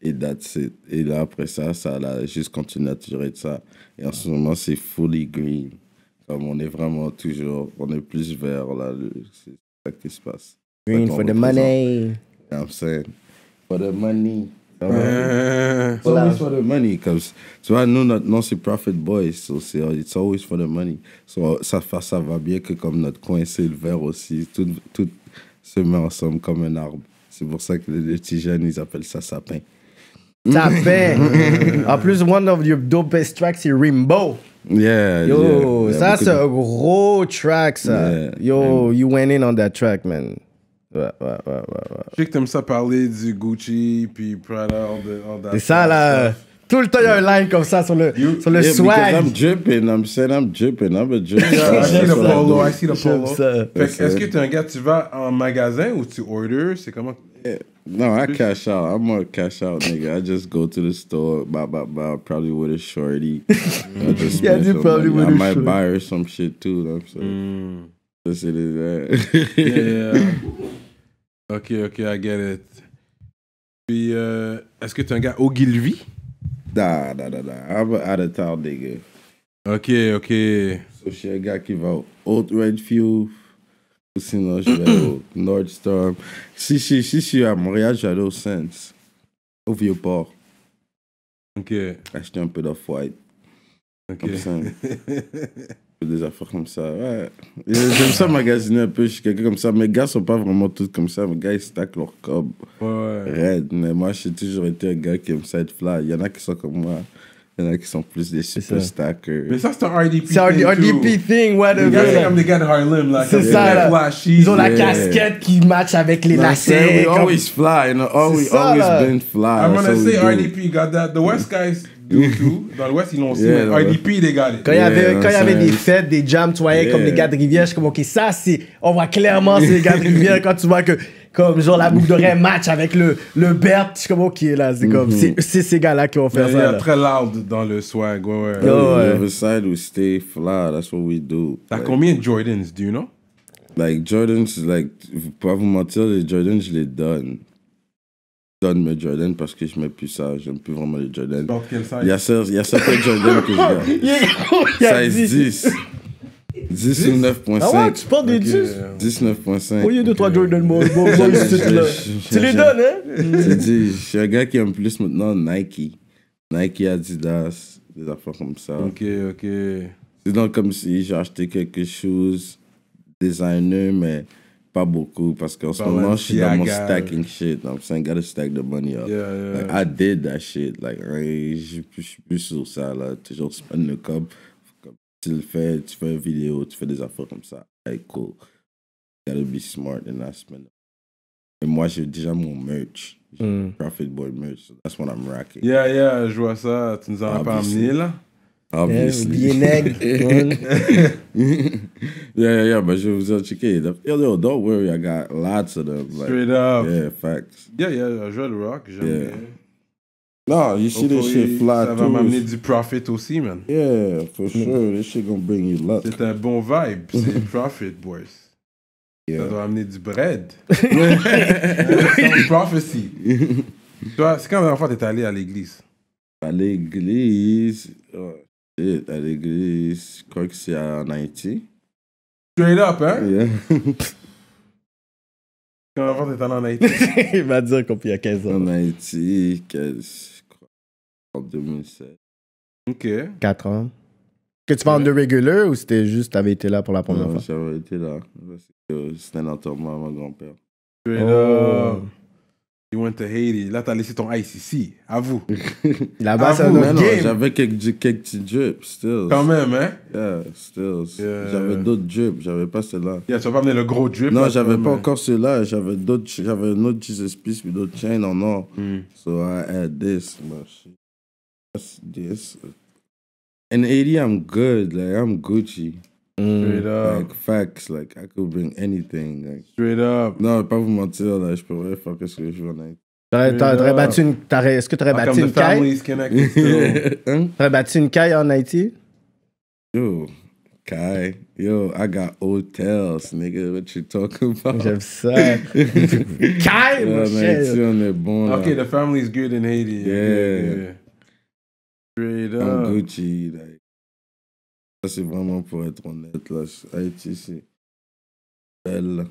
et that's it. Et là, après ça, ça a juste continué à durer de ça. Et en ce moment, c'est fully green. Comme on est vraiment toujours, on est plus vert là. C'est ça qui se passe. Green for the money. I'm saying. For the money. Uh, it's always for the money. Cause, tu vois, nous, notre nom, c'est Profit Boys. So it's always for the money. So, ça, ça va bien que comme notre coin, c'est le vert aussi. Tout, tout se met ensemble comme un arbre. C'est pour ça que les petits jeunes, ils appellent ça sapin. Sapin! En plus, one of your dopest tracks, c'est Rainbow. Yeah. Yo, yeah, ça, c'est un gros track, ça. Yeah, Yo, man. You went in on that track, man. Ouais, ouais, ouais, ouais, ouais. Je sais que t'aimes ça parler du Gucci, puis Prada, all that. C'est ça, là. Tout le temps, il y a un line comme ça sur le, you, sur le yeah, swag. I'm dripping, I'm saying I'm dripping, I'm a dripping. Yeah, I see the polo, I see the polo. Est-ce que t'es un gars, tu vas en magasin ou tu orders? C'est comment? Yeah. No, I cash out. I'm a cash out nigga. I just go to the store, bah, bah, bah, probably with a shorty. I just yeah, you probably money. With I a shorty. I might buy her some shit, too. I'm saying. Ça, c'est les... Ok, ok, I get it. Puis, euh, est-ce que tu es un gars Ogilvy? Nah, nah, nah, nah. I'm an out-of-town nigga. Ok, ok. So, je suis un gars qui va au Old Redfield, ou sinon je vais au Nordstorm. Si, si, si, si je suis à Montréal, je vais aller au Sense, au Vieux-Port. Ok. Acheter un peu d'Off-White. Ok. Des affaires comme ça, ouais. J'aime ça magasiner un peu, je suis quelqu'un comme ça. Mes gars sont pas vraiment tous comme ça, mes gars ils stackent leur cob. Ouais, ouais. Red, mais moi j'ai toujours été un gars qui aime ça être fly. Il y en a qui sont comme moi, il y en a qui sont plus des super stackers. Mais ça c'est un R D P thing. C'est un R D P thing, ouais. Les gars c'est comme des gars de Harlem, là. C'est ça, là. Ils ont la casquette qui match avec les lacets. We always fly, you know, always been fly. I'm gonna say R D P got that. The West guys. Dans l'Ouest, ils l'ont aussi, yeah, mais R D P, les gars. Quand il yeah, y avait des fêtes, des jams, tu voyais yeah. comme des gars de rivière, je suis comme, ok, ça, c'est. On voit clairement, c'est les gars de rivière quand tu vois que comme genre la boucle d'oreille match avec le, le Bert. Je suis comme ok là, c'est comme, mm-hmm. c'est ces gars-là qui vont faire yeah, ça. Yeah, très loud dans le swag, ouais, ouais. Oh, ouais. Never side we stay fly, that's what we do. T'as like, combien de Jordans, do you know? Like Jordans, like, pas vous mentir, les Jordans, je les donne. Donne mes Jordan parce que je mets plus ça, j'aime plus vraiment les Jordan. Il y a certains Jordan que je garde. Size dix. dix ou neuf virgule cinq. Ah ouais, tu portes des dix? dix-neuf virgule cinq. Au lieu de trois Jordan, moi, tu les donnes, hein? Tu dis, je suis un gars qui aime plus maintenant Nike. Nike, Adidas, des affaires comme ça. Ok, ok. C'est donc comme si j'ai acheté quelque chose, designer, mais. Pas beaucoup parce qu'en ce moment je suis dans mon stacking shit. I'm saying gotta stack the money up. Yeah, yeah. Like, I did that shit. Like je suis plus sur ça là. Toujours tu prends le cop. Tu le fais, tu fais une vidéo, tu fais des affaires comme ça. Like cool. Gotta be smart in that spend. Et moi j'ai déjà mon merch. Mm. Profit Boy merch. So that's what I'm rocking. Yeah yeah, je vois ça. Tu nous en as pas amené là. Obviously. Yeah, yeah, yeah, but you was a chicken. Yo, yo, don't worry, I got lots of them. Like, straight up. Yeah, facts. Yeah, yeah, I joue le rock, j'aime yeah. bien. No, you see this shit fly too. Ça va m'amener du profit aussi, man. Yeah, for mm. sure, this shit gonna bring you luck. C'est un bon vibe, c'est Profit Boys. Yeah. Ça doit amener du bread. C'est prophecy. Toi, c'est quand la dernière fois que t'es allé à l'église? À l'église... Oh. À l'église, je crois que c'est en Haïti. Straight up, hein? Yeah. Quand avant t'es allé en Haïti? Il va dire qu'on peut y a quinze ans. En Haïti, je crois, en deux mille sept. Ok. quatre ans. Que tu parles de régulier ou c'était juste t'avais été là pour la première non, fois? J'avais été là. C'était un enterrement à mon grand-père. Straight up! Oh. You went to Haiti. Là, t'as laissé ton ice ici. À vous. Là-bas, c'est un autre game. J'avais quelques, quelques petits drips, still. Quand même, hein? Yeah, still. Yeah. J'avais d'autres drips. J'avais pas ceux-là. Yeah, tu vas pas amener le gros drip? Non, j'avais pas encore ceux-là. J'avais d'autres... J'avais un autre Jesus Peace puis d'autres chains en or. Mm. So, I had this. That's this. In Haiti, I'm good. Like, I'm Gucci. Mm. Straight up. Like, facts, like, I could bring anything. Like. Straight up. Non, pas vous mentir, là, je pourrais faire ce que je veux. T'aurais battu une... Est-ce que t'aurais battu une caille? T'aurais battu une caille en Haïti? Yo, caille. Yo, I got hotels, nigga. What you talking about? J'aime ça. Caille, mon cher. En Haïti, on est bon, là. OK, the family's good in Haiti. Yeah. yeah. Straight up. I'm Gucci, like. C'est vraiment pour être honnête, là. Haïti, c'est belle.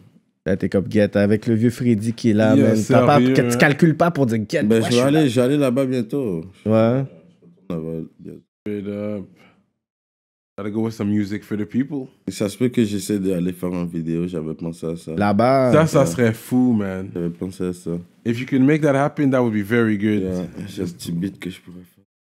Là, t'es comme guette avec le vieux Freddy qui est là. Yeah, est pas, tu hein. calcules pas pour dire guette. Ben, ouais, je vais aller, là. aller là-bas bientôt. Ouais. Straight up. Gotta go with some music for the people. Ça se peut que j'essaie d'aller faire une vidéo, j'avais pensé à ça. Là-bas. Ça, ça serait fou, man. J'avais pensé à ça. If you could make that happen, that would be very good. Yeah. J'ai un petit beat que je pourrais faire.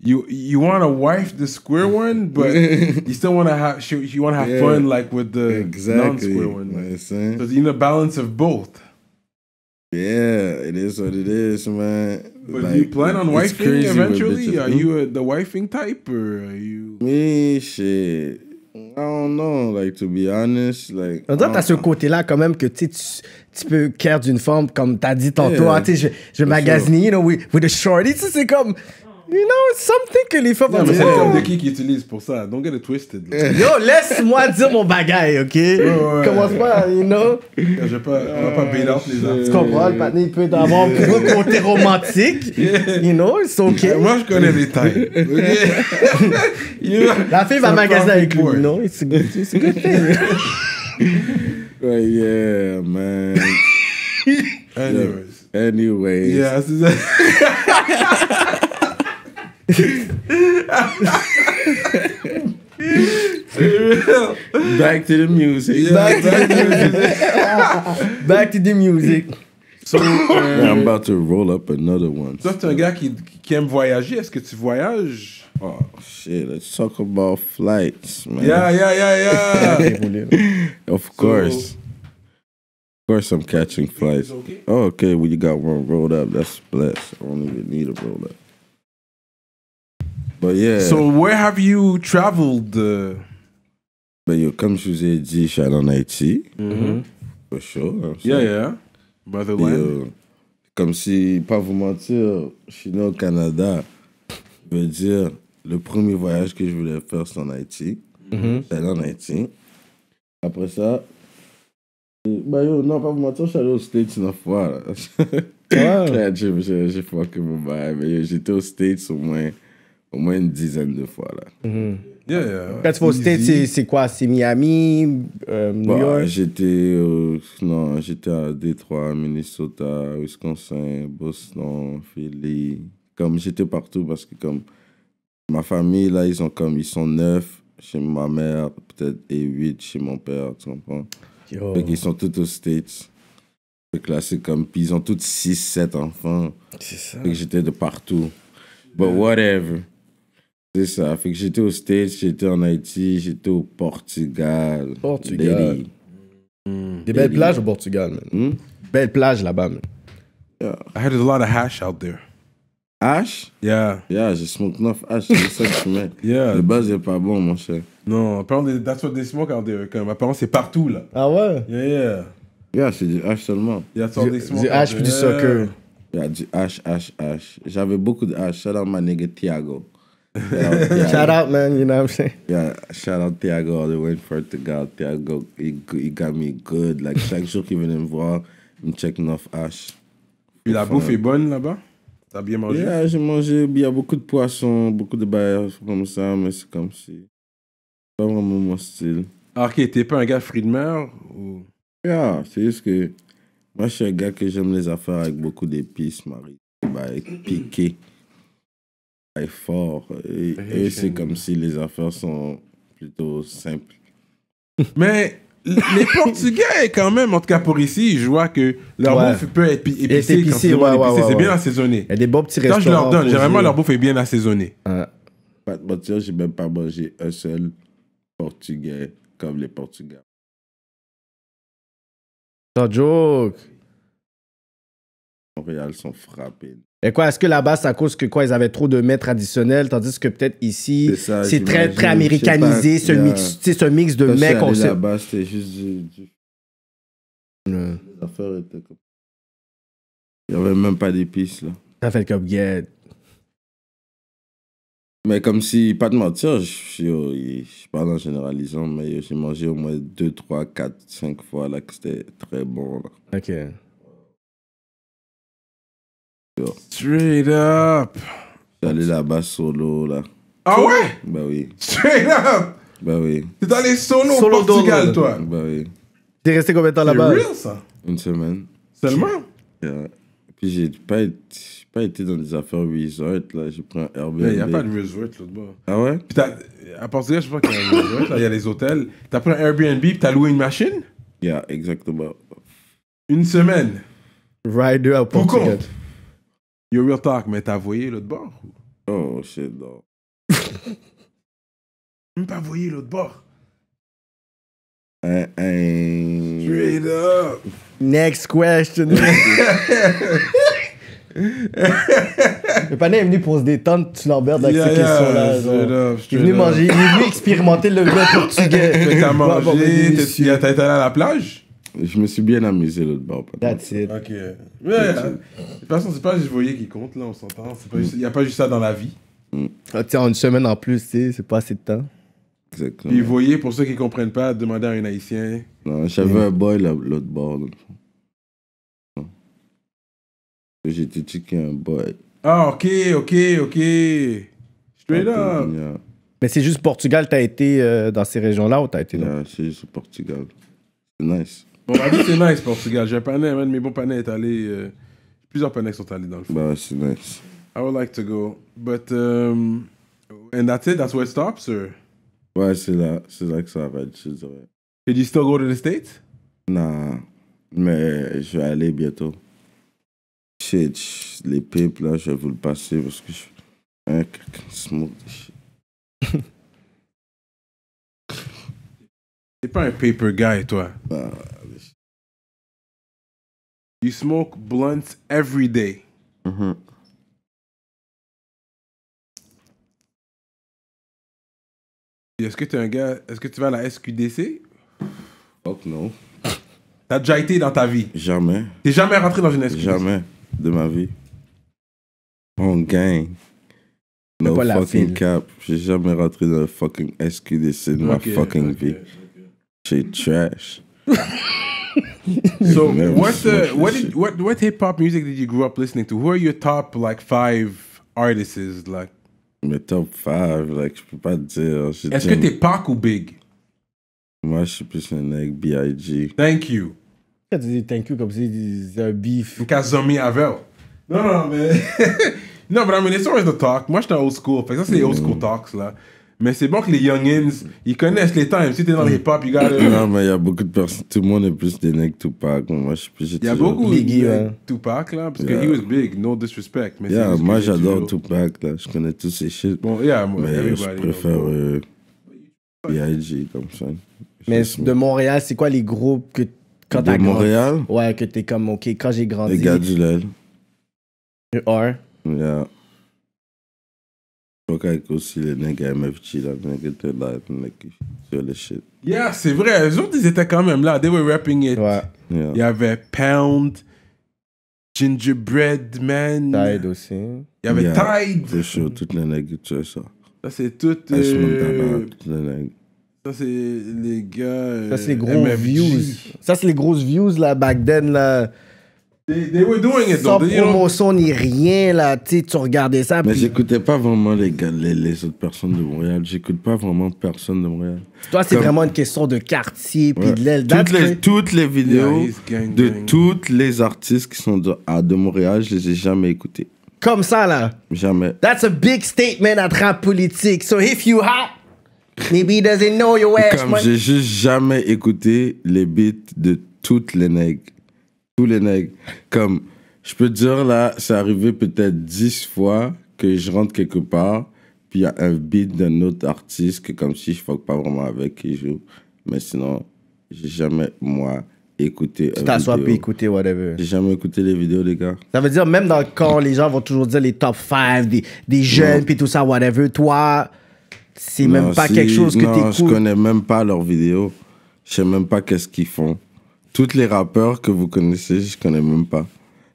You you want to wife the square one, but you still want to have you want to have yeah, fun like with the exactly, non-square one. Man. So you need a balance of both. Yeah, it is what it is, man. But like, do you plan on wifing eventually? Are you a, the wifing type or are you? Me shit. I don't know, like, to be honest, like... On dirait que t'as ce côté-là, quand même, que, tu sais, tu peux care d'une femme, comme t'as dit tantôt, yeah, hein, tu sais, je vais magasiner, you know, with, with a shorty, tu sais, c'est comme... You know, something que les femmes... Non, mais c'est le terme de qui qu'ils utilisent pour ça. Don't get it twisted. Yo, laisse-moi dire mon bagaille, OK? Ouais. Commence pas, you know? Je vais pas, on va pas bail out les artistes. Tu comprends, le patiné, il peut avoir un côté romantique. Yeah. You know, it's OK. Yeah, moi, je connais les tailles. La fille va magasiner avec lui, you know? It's a good, it's a good thing. Well, yeah, man. Anyways. Anyways. Yeah, c'est ça. Back to the music. Yeah, back, back to the music. Back to the music. So, euh, yeah, I'm about to roll up another one. Toi, t'es un gars qui, qui aime voyager. Est-ce que tu voyages? Oh, shit. Let's talk about flights, man. Yeah, yeah, yeah, yeah. Of course. So, of course I'm catching flights. Okay? Oh, okay. Well, you got one rolled up. That's blessed. I don't even need a roll up. But yeah. So where have you traveled? Uh... But you come to Z G, shout out Haiti. Mm-hmm. For sure. Yeah, yeah. Brotherland. Yo, comme si, pas vous mentir, je suis né au Canada. Je veux dire, le premier voyage que je voulais faire, c'est en Haïti. Mm-hmm. C'est allé en Haïti. Après ça, bah yo, non, pas vous mentir, je suis allé aux States neuf fois. Ouais. J'ai fucké mon bail, mais j'étais aux States au moins, au moins une dizaine de fois. Là. Mm-hmm. Yeah, yeah. Quand tu vas aux States, c'est quoi? C'est Miami, euh, New bah, York? J'étais euh, non, j'étais à Détroit, Minnesota, Wisconsin, Boston, Philly. Comme j'étais partout parce que comme ma famille là, ils ont comme ils sont neuf chez ma mère, peut-être et huit chez mon père, tu comprends? Fait qu'ils sont tous aux States. Fait que là, c'est comme puis ils ont tous six, sept enfants. C'est ça. Fait que j'étais de partout. But yeah. Whatever. C'est ça. Fait que j'étais aux States, j'étais en Haïti, j'étais au Portugal. Portugal. Mm. Des belles plages au Portugal, man. Mm? Belles plages là-bas, man. Yeah. I heard there's a lot of hash out there. Hash? Yeah. Yeah, j'ai smoke neuf hash, c'est ça que je mets. Yeah. Le buzz est pas bon, mon cher. Non, apparemment, that's what they smoke out there. Comme, apparemment, c'est partout, là. Ah ouais? Yeah, yeah. Yeah, c'est du hash seulement. Yeah, c'est du, du hash puis du soccer. Yeah, du hash, hash, hash. J'avais beaucoup de hash. Shout out my nigga Thiago. Shout, shout out, man, you know what I'm saying? Yeah, shout out Thiago all the way in Portugal. Thiago, he, he got me good. Like, chaque jour qu'il venait me voir, il me check neuf hash. Puis la bouffe est bonne là-bas? T'as bien mangé? Yeah, j'ai mangé. Il y a beaucoup de poissons, beaucoup de bails comme ça, mais c'est comme si. Pas vraiment mon style. Ah, ok, t'es pas un gars fruit de mer? Ou... Yeah, c'est juste que. Moi, je suis un gars que j'aime les affaires avec beaucoup d'épices, Marie. Bails piqué. Fort. Et, et c'est comme si les affaires sont plutôt simples. Mais les Portugais, quand même, en tout cas pour ici, je vois que leur ouais. bouffe peut être épi épicée. C'est épicé, ouais, ouais, ouais, ouais. bien assaisonné. Il y a des beaux petits restaurants. Quand je leur donne, généralement, leur bouffe est bien assaisonnée. Ah. Pas de mentir, j'ai même pas mangé un seul Portugais comme les Portugais. Sans joke. Montréal sont frappés. Et quoi, est-ce que là-bas, c'est à cause que quoi, ils avaient trop de mets traditionnels, tandis que peut-être ici, c'est très, très américanisé, ce, yeah. mix, ce mix de mets qu'on sait. Là-bas, c'était juste du. du... Mm. Les affaires étaient comme. Il n'y avait même pas d'épices, là. Ça fait comme yeah. Mais comme si, pas de mentir, je, je, je parle en généralisant, mais j'ai mangé au moins deux, trois, quatre, cinq fois, là, que c'était très bon, là. Ok. Straight up. J'allais là-bas solo, là. Ah ouais? Bah oui. Straight up. Bah oui. T'es allé solo au Portugal, toi? Bah oui. T'es resté combien de temps là-bas? C'est real, ça? Une semaine. Seulement? Yeah. Puis j'ai pas, pas été dans des affaires resort, là. J'ai pris un Airbnb. Mais il n'y a pas de resort, l'autre bord. Ah ouais? Puis à Portugal, je crois qu'il y a un resort, là. Il y a les hôtels. T'as pris un Airbnb, puis t'as loué une machine? Yeah, exactement. Une semaine. Rider à Portugal. Yo, real talk, mais t'as voyé l'autre bord? Oh, shit, non. Même pas voyé l'autre bord. Uh, uh, Straight up. Next question. Le panel est venu pour se détendre, tu l'emmerdes avec yeah, ces yeah, questions-là. Straight up, straight il est venu up. manger, il est venu expérimenter le vrai portugais. T'as mangé, t'es allé à la plage? Je me suis bien amusé l'autre bord. That's it. Ok. Mais de toute façon, c'est pas juste voyer qui compte, là, on s'entend. Il n'y a pas juste ça dans la vie. Mm. Ah, tu sais, en une semaine en plus, c'est pas assez de temps. Exactement. Puis voyer, pour ceux qui ne comprennent pas, demander à un Haïtien. Non, j'avais mm. un boy l'autre bord. J'ai été checké un boy. Ah, ok, ok, ok. Straight up. Yeah. Mais c'est juste Portugal, t'as été euh, dans ces régions-là ou t'as été là? Yeah, c'est juste Portugal. C'est nice. Bon, la vie, c'est nice, Portugal. J'ai un panel, un de mes bons panels est allé. Euh, plusieurs panels sont allés dans le fond. Bah, c'est nice. I would like to go. But, um, and that's it? That's where it stops, or? Ouais, c'est là. C'est là que ça va être, je dirais. Did you still go to the States? Non. Nah, mais je vais aller bientôt. shit, les pipes là, je vais vous le passer parce que je suis un smoke de shit. T'es pas un paper guy, toi. Nah, you smoke blunts every day. Mm-hmm. Est-ce que tu es un gars, est-ce que tu vas à la S Q D C? Fuck no. T'as déjà été dans ta vie? Jamais. T'es jamais rentré dans une S Q D C? Jamais de ma vie. On gagne. No fucking cap. J'ai jamais rentré dans le fucking S Q D C de okay, ma fucking okay, vie. J'ai okay. trash. So what uh, what did, what what hip hop music did you grow up listening to? Who are your top like five artists like? Mes top five, like, je peux pas te dire. Est-ce que t'es Pac ou Big? Moi, je suis plus un mec B I G. Thank you. Quand tu dis thank you comme si c'est un beef. Kazomi avec. Non, non, mais. Non, mais I mean, it's always the talk. Moi, j'étais old school. Fait que ça, c'est les old school talks, là. Mais c'est bon que les youngins, ils connaissent les times. Si t'es dans le hip-hop, you gotta... Non, mais il y a beaucoup de personnes. Tout le monde est plus des necks Tupac. Moi, je suis plus... Il y a beaucoup de Tupac, là, parce que he was big, no disrespect. Yeah, moi, j'adore Tupac, là. Je connais tous ces shit. Bon, yeah, moi, mais je préfère B I G comme ça. Mais de Montréal, c'est quoi les groupes que... Quand t'as grandi? De Montréal? Ouais, que t'es comme, OK, quand j'ai grandi... Les gars du L. R. Yeah. Aussi les nègres M F G là, sur les shit. Yeah, c'est vrai. Les autres, ils étaient quand même là. They were rapping it. Ouais. Yeah. Il y avait Pound, Gingerbread Man. Tide aussi. Il y avait yeah. Tide. C'est chaud, toutes les nègres, tu sais ça. Ça, c'est toutes... Euh... Ça, c'est les gars... Euh... Ça, c'est les gros M F G. Views. Ça, c'est les grosses views, là, back then, là. They, they were doing it, sans though, promotion ni rien, là, tu regardais ça. Mais pis... j'écoutais pas vraiment les, gars, les, les autres personnes de Montréal. J'écoute pas vraiment personne de Montréal. Toi, c'est comme... vraiment une question de quartier, puis ouais. de l'aile. Toutes, les, toutes les vidéos yeah, gang, de gang. Toutes les artistes qui sont de, à, de Montréal, je les ai jamais écoutées. Comme ça, là? Jamais. That's a big statement at Rapolitik. So if you hot, maybe he doesn't know your ass. Comme j'ai juste jamais écouté les beats de toutes les nègres. Tous les nègres. Comme, je peux te dire, là, c'est arrivé peut-être dix fois que je rentre quelque part, puis il y a un beat d'un autre artiste que comme si je fuck pas vraiment avec qui joue. Mais sinon, j'ai jamais, moi, écouté... Tu t'assois puis écouter whatever. J'ai jamais écouté les vidéos, les gars. Ça veut dire, même dans le corps, les gens vont toujours dire les top cinq, des, des jeunes, puis tout ça, whatever. Toi, c'est même pas si, quelque chose que t'écoutes. Non, je connais même pas leurs vidéos. Je sais même pas qu'est-ce qu'ils font. Toutes les rappeurs que vous connaissez, je connais même pas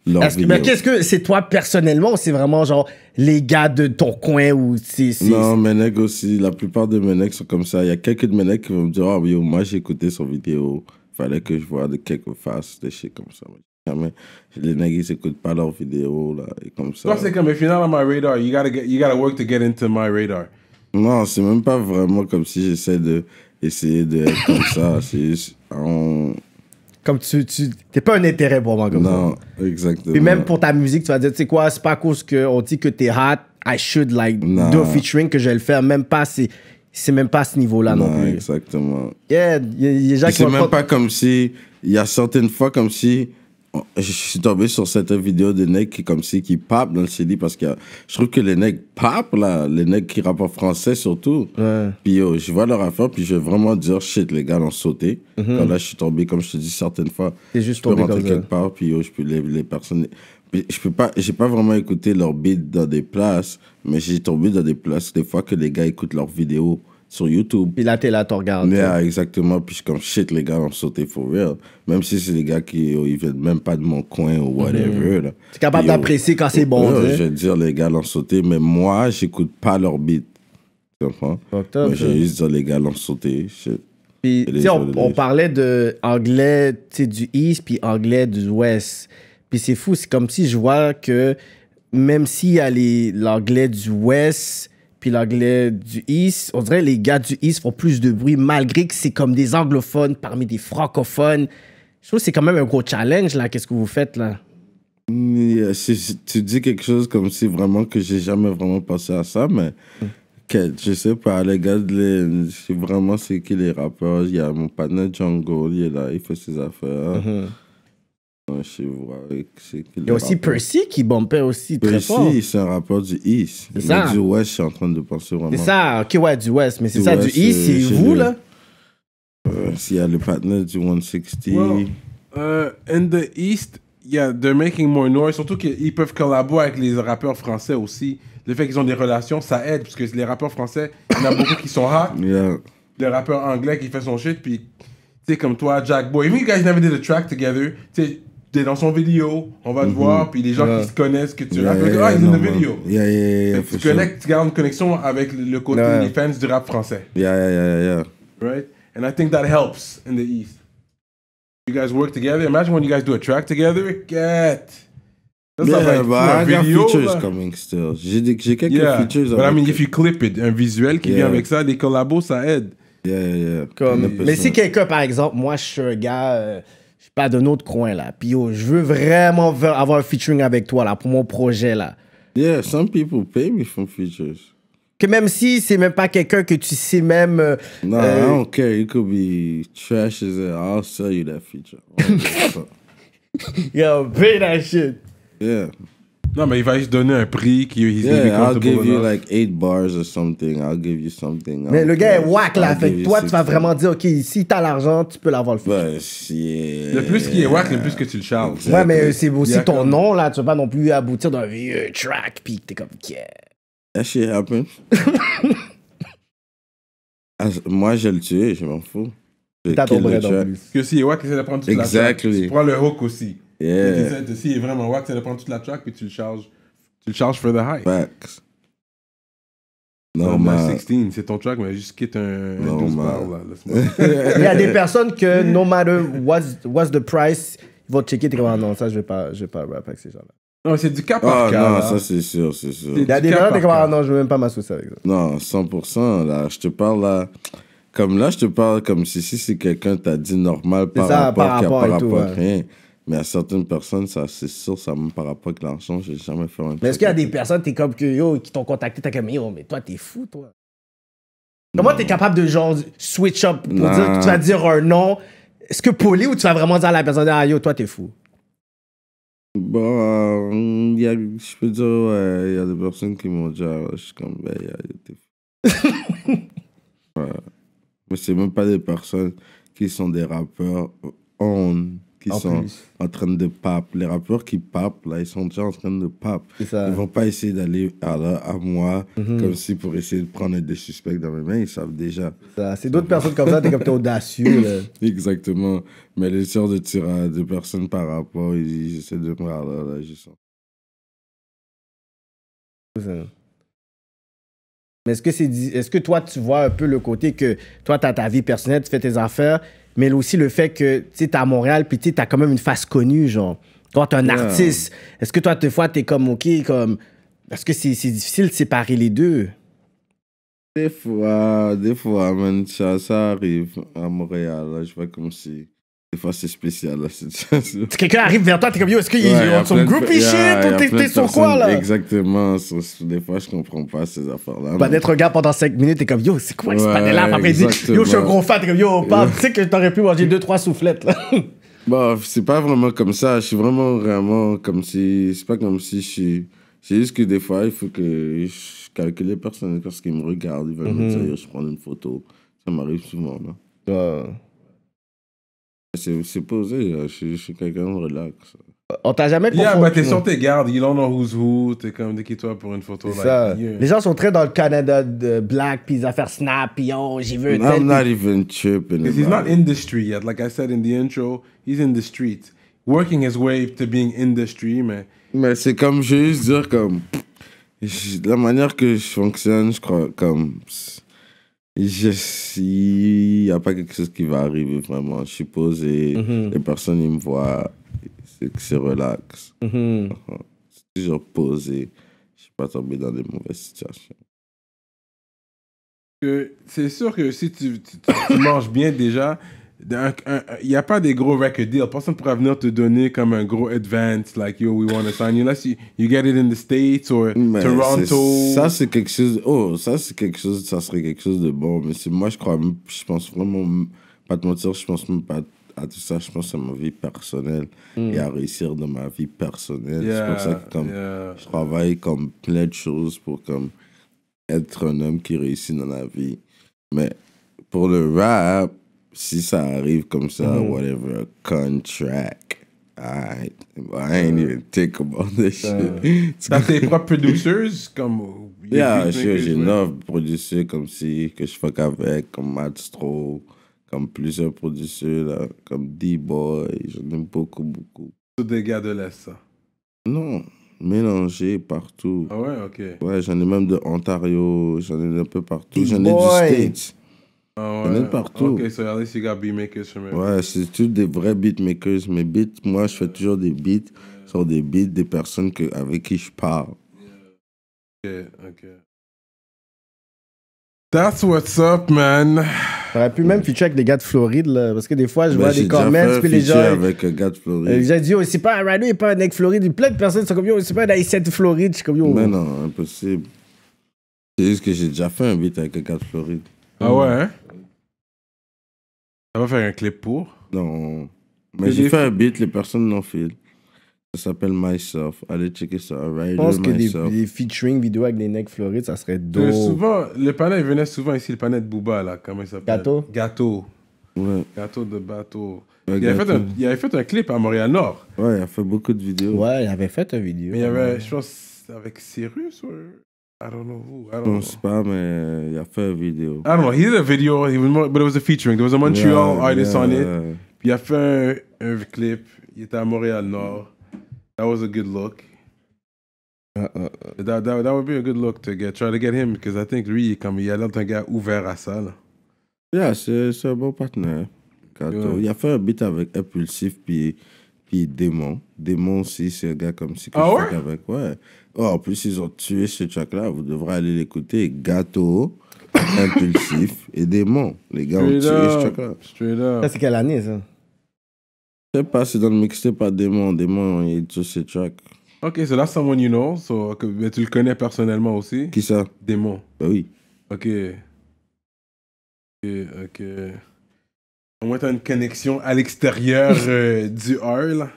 leurs vidéos. Mais qu'est-ce que c'est toi personnellement ou c'est vraiment genre les gars de ton coin ou c'est... Non, mes nègres aussi, la plupart de mes nègres sont comme ça. Il y a quelques de mes nègres qui vont me dire « Ah oui, moi j'ai écouté son vidéo, fallait que je voie de quelques faces, des shit comme ça. » Jamais. Les nègres, ils n'écoutent pas leurs vidéos, là, et comme ça. Toi, c'est comme « If you're not on my radar, you gotta, get, you gotta work to get into my radar. » Non, c'est même pas vraiment comme si j'essaie de essayer de être comme ça. C'est juste... On... Comme tu, tu t'es pas un intérêt pour moi comme non, ça. Non, exactement. Et même pour ta musique, tu vas dire, tu sais quoi, c'est pas à cause qu'on dit que t'es hot, I should like non. do featuring que je vais le faire. Même pas, c'est, c'est même pas à ce niveau-là non, non plus. Exactement. Yeah, y a, y a Jacques c'est même prendre... pas comme si, il y a certaines fois comme si, je suis tombé sur cette vidéo de nègres qui comme si, qui papent dans le C D parce que je trouve que les nègres papent là, les nègres qui rappent en français surtout. Ouais. Puis yo, je vois leur affaire, puis je vais vraiment dire shit, les gars l'ont sauté. Mm -hmm. Quand là, je suis tombé, comme je te dis certaines fois, juste je peux rentrer quelque ça. Part, puis yo, je peux les, les personnes. Puis je peux pas, j'ai pas vraiment écouté leurs beats dans des places, mais j'ai tombé dans des places des fois que les gars écoutent leurs vidéos sur YouTube. Puis là, t'es là, t'en regardes. Yeah, exactement. Puis je suis comme, shit, les gars, on sauté for real. Même si c'est les gars qui, oh, ils viennent même pas de mon coin ou whatever. Mm -hmm. T'es capable d'apprécier quand c'est bon. Ouais, je veux dire, les gars l'ont sauté, mais moi, j'écoute pas leur beat. Tu comprends? Moi, je veux juste dire, les gars l'ont sauté. Shit. Puis, tu sais, on, on parlait de anglais, tu sais, du East, puis anglais du West. Puis c'est fou, c'est comme si je vois que même s'il y a l'anglais du West... puis l'anglais du East, on dirait les gars du East font plus de bruit malgré que c'est comme des anglophones parmi des francophones. Je trouve que c'est quand même un gros challenge, là. Qu'est-ce que vous faites, là? Yeah, tu dis quelque chose comme si vraiment que j'ai jamais vraiment pensé à ça, mais mm. que, je sais pas, les gars, les, je sais vraiment c'est qui les rappeurs. Il y a mon partner Jean-Grou, il est là, il fait ses affaires. Mm -hmm. Je vois, il y a aussi Percy qui bombait aussi Percy, très fort. Percy, c'est un rappeur du East. C'est ça. Du West, je suis en train de penser vraiment. C'est ça, ok, ouais, du West, mais c'est ça, West, du East, c'est vous, le... là. Euh, S'il y a le partner du one sixty. Well, uh, in the East, yeah, they're making more noise, surtout qu'ils peuvent collaborer avec les rappeurs français aussi. Le fait qu'ils ont des relations, ça aide, parce que les rappeurs français, il y en a beaucoup qui sont hard. Yeah. Le rappeur anglais qui fait son shit, puis, tu sais, comme toi, Jack Boy. Even you guys never did a track together, tu sais, t'es dans son vidéo, on va te mm-hmm. voir, puis les gens yeah. qui se connaissent, que tu yeah, rappelles, yeah, ah, yeah, il est dans la vidéo. Yeah, yeah, yeah, tu, connectes, sure. tu gardes une connexion avec le côté yeah. des fans du rap français. Yeah, yeah, yeah, yeah. Right? And I think that helps in the East. You guys work together. Imagine when you guys do a track together. Get. That's yeah, like, but I got video, features but... coming still. J'ai quelques yeah. features. But I mean, if you clip it, un visuel qui yeah. vient avec ça, des collabos, ça aide. Yeah, yeah, yeah. Comme... Mais si quelqu'un, par exemple, moi, je suis un gars... Euh... Je suis pas d'un autre coin, là. Puis, yo, je veux vraiment avoir un featuring avec toi, là, pour mon projet, là. Yeah, some people pay me for features. Que même si c'est même pas quelqu'un que tu sais même... Euh, no, euh... I don't care. It could be trash as hell. I'll sell you that feature. Yo, pay that shit. Yeah. Non, mais il va juste donner un prix qui... Yeah, I'll give you like eight bars or something. I'll give you something. Mais le gars est whack là. Fait que toi, tu vas vraiment dire, OK, si t'as l'argent, tu peux l'avoir le fait. Le plus qu'il est whack, le plus que tu le charges. Ouais, mais c'est aussi ton nom là. Tu vas pas non plus aboutir d'un vieux track puis t'es comme, yeah. That shit happens. Moi, je le tue, je m'en fous. T'as ton bread en plus. Que si il est whack, essaie de prendre toute la track. Tu prends le hook aussi. Yeah. Si il est vraiment wack, c'est de prendre toute la track puis tu le charges, tu le charges for the hype. Facts. Normal. seize, c'est ton track, mais juste quitte un, un douze bars, là. Il y a des personnes que, no matter what's, what's the price, ils vont checker, t'es comme, ah non, ça, je vais pas, je vais pas rap avec ces gens-là. Non, c'est du cas par cas. Ah non, ça, c'est sûr, c'est sûr. Il y a des personnes, t'es comme, ah non, je veux même pas m'associer avec ça. Non, cent pour cent, là, je te parle, là... Comme là, je te parle comme si, si, si quelqu'un t'a dit normal par rapport à par rapport à rien. Mais à certaines personnes, c'est sûr, ça me paraît pas que l'argent, j'ai jamais fait un truc. Mais est-ce qu'il y a des personnes, t'es comme que yo, qui t'ont contacté, t'as comme yo, mais toi, t'es fou, toi. Non. Comment t'es capable de genre switch up pour non. dire que tu vas dire un nom? Est-ce que poli ou tu vas vraiment dire à la personne, ah yo, toi, t'es fou? Bon, euh, y a, je peux dire, ouais, il y a des personnes qui m'ont dit, je suis comme, ben, yeah, t'es fou. Ouais. Mais c'est même pas des personnes qui sont des rappeurs on. Qui en sont plus. En train de pape. Les rappeurs qui papent, là, ils sont déjà en train de pape. Ils vont pas essayer d'aller à, à moi, mm-hmm. comme si pour essayer de prendre des suspects dans mes mains, ils savent déjà. C'est d'autres personnes comme ça, t'es comme t'es audacieux. Là. Exactement. Mais les sortes de tirades de personnes par rapport, ils, ils essaient de me là, là, je sens. Mais est-ce que, est, est-ce que toi, tu vois un peu le côté que toi, t'as ta vie personnelle, tu fais tes affaires, mais aussi le fait que tu es à Montréal, puis tu as quand même une face connue, genre. Toi, tu es un yeah. artiste. Est-ce que toi, des fois, tu es comme, OK, comme... Est-ce que c'est est difficile de séparer les deux? Des fois, des fois, man, ça, ça arrive à Montréal. Là, je vois comme si... Des fois, c'est spécial, là, cette situation. Quelqu'un arrive vers toi, t'es comme, yo, est-ce qu'ils ouais, ont son groupie shit yeah, ou t'es sur quoi, là? Exactement. Sur, des fois, je comprends pas ces affaires-là. Pas d'être un gars pendant cinq minutes, t'es comme, yo, c'est quoi ouais, ce panel-là? Après, il dit, yo, je suis un gros fan, t'es comme, yo, parle, tu sais que t'aurais pu manger deux trois soufflettes, là. Bon, c'est pas vraiment comme ça. Je suis vraiment, vraiment comme si. C'est pas comme si je suis. C'est juste que des fois, il faut que je calcule les personnes parce qu'ils me regardent. Ils veulent mm -hmm. me dire, yo, je prends une photo. Ça m'arrive souvent, là. Uh... C'est posé, je suis, suis quelqu'un de relax. On t'a jamais confondu. Yeah, bah t'es sur tes gardes, you don't know who's who, t'es comme dès qu'il toi pour une photo. Like, ça. Yeah. Les gens sont très dans le Canada de black, puis ils ont faire snap, puis oh, j'ai vu. I'm tel, not pis... even tripping. Because he's not in the street yet, like I said in the intro, he's in the street. Working his way to being in the street, mais... Mais c'est comme, je vais juste dire comme... La manière que je fonctionne, je crois, comme... Je suis... Il n'y a pas quelque chose qui va arriver, vraiment. Je suis posé, mm-hmm. les personnes, ils me voient, c'est relax. Mm-hmm. Je suis toujours posé. Je ne suis pas tombé dans des mauvaises situations. C'est sûr que si tu, tu, tu, tu manges bien déjà, il n'y a pas des gros record deals. Personne ne pourra venir te donner comme un gros advance, like, yo, we want to sign you, unless you, you get it in the States or mais Toronto. Ça, c'est quelque chose... Oh, ça, c'est quelque chose... Ça serait quelque chose de bon, mais moi, je crois... Je pense vraiment... Pas te mentir, je pense même pas à tout ça, je pense à ma vie personnelle mm. et à réussir dans ma vie personnelle. Yeah, c'est pour ça que comme, yeah. je travaille comme plein de choses pour comme, être un homme qui réussit dans la vie. Mais pour le rap, si ça arrive comme ça, mm. whatever, contract. I, I ain't even think about this uh, shit. T'as tes propres producers? Comme, yeah, sure, j'ai neuf producers comme si, que je fuck avec, comme Matt Stroh, comme plusieurs producers, là, comme D-Boy, j'en aime beaucoup, beaucoup. Tous des gars de l'Est, ça? Non, mélangés partout. Ah ouais, ok. Ouais, j'en ai même de Ontario, j'en ai un peu partout, j'en ai du States. Ah ouais. Partout. Ok, so regardez si gars beatmakers. Ouais, c'est tous des vrais beatmakers. Mes beats, moi, je fais toujours des beats yeah. sur des beats des personnes que, avec qui je parle. Yeah. Ok, ok. That's what's up, man. T'aurais pu même feature avec des gars de Floride, là, parce que des fois, je vois ben, des comments, puis les gens... avec un gars de Floride. Les gens disent, oh, c'est pas un Rano, il n'est pas un mec Floride. Plein de personnes sont comme, yo, c'est pas un Haïtien de Floride. Je suis comme, yo. Mais non, impossible. C'est juste que j'ai déjà fait un beat avec un gars de Floride. Ah ouais, hein? Ça va faire un clip pour? Non. Mais j'ai fait un beat, les personnes l'ont fait. Ça s'appelle Myself. Allez checker ça. Je pense que des, des featuring vidéo avec des necks florides, ça serait dope. Souvent, le panel, il venait souvent ici, le panel de Booba, là, comment il s'appelle? Gato? Gato. Ouais. Gato de Bateau. Ouais, il, avait fait un, il avait fait un clip à Montréal-Nord. Ouais, il a fait beaucoup de vidéos. Ouais, il avait fait une vidéo. Mais il y avait, je pense, avec Cyrus ou... I don't know who. I don't know. Je sais pas, mais il a fait une vidéo. I don't know. He did a video, he was, but it was a featuring. There was a Montreal yeah, artist yeah. on it. Puis il a fait un, un clip. Il était à Montréal-Nord. That was a good look. Uh, uh, uh. That, that, that would be a good look to get. Try to get him, because I think lui, comme il a l'air d'un gars ouvert à ça. Là. Yeah, c'est un bon partenaire. Gato. Il a fait un beat avec Impulsif, puis... Puis Démon. Démon aussi, c'est un gars comme si que ah je ouais? avec. Ouais. Oh, en plus, ils ont tué ce track-là. Vous devrez aller l'écouter. Gato, Impulsif et Démon. Les gars Straight ont tué up. ce track-là. Straight up. Ça, c'est quelle année, ça? Je sais pas, c'est dans le mixtape par Démon. Démon, il est tué ce track. Ok, so that's someone you know. So, mais tu le connais personnellement aussi? Qui ça? Démon. Ben oui. Ok. Ok, ok. Au moins, t'as une connexion à l'extérieur euh, du R, là.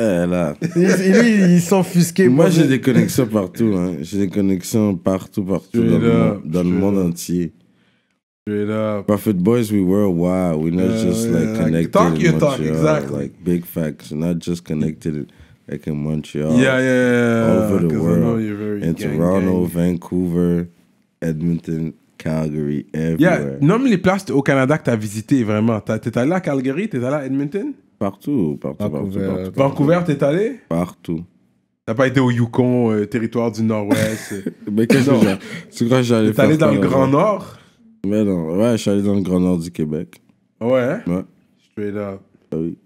Eh, là. Ils sont fusqués. Moi, j'ai des connexions partout, hein. J'ai des connexions partout, partout, dans, up, le, dans le monde up. entier. Straight up. Profit Boys, we were wild. We're not uh, just, yeah, like, connected like, talk your talk, exactly. Like, big facts. We're not just connected, like, in Montreal. Yeah, yeah, yeah. All over the world. In gang, Toronto, gang. Vancouver, Edmonton. Calgary, everywhere. Yeah. Nomme les places au Canada que tu as visitées, vraiment. T'es allé à Calgary, t'es allé à Edmonton? Partout, partout, partout. Vancouver, partout, partout. Vancouver t'es allé? Partout. T'as pas été au Yukon, euh, territoire du Nord-Ouest? Mais qu'est-ce que j'ai... C'est quoi j'allais faire? T'es allé dans le Grand Nord? Mais non, ouais, je suis allé dans le Grand Nord du Québec. Ouais? Ouais. Straight up. Ah oui.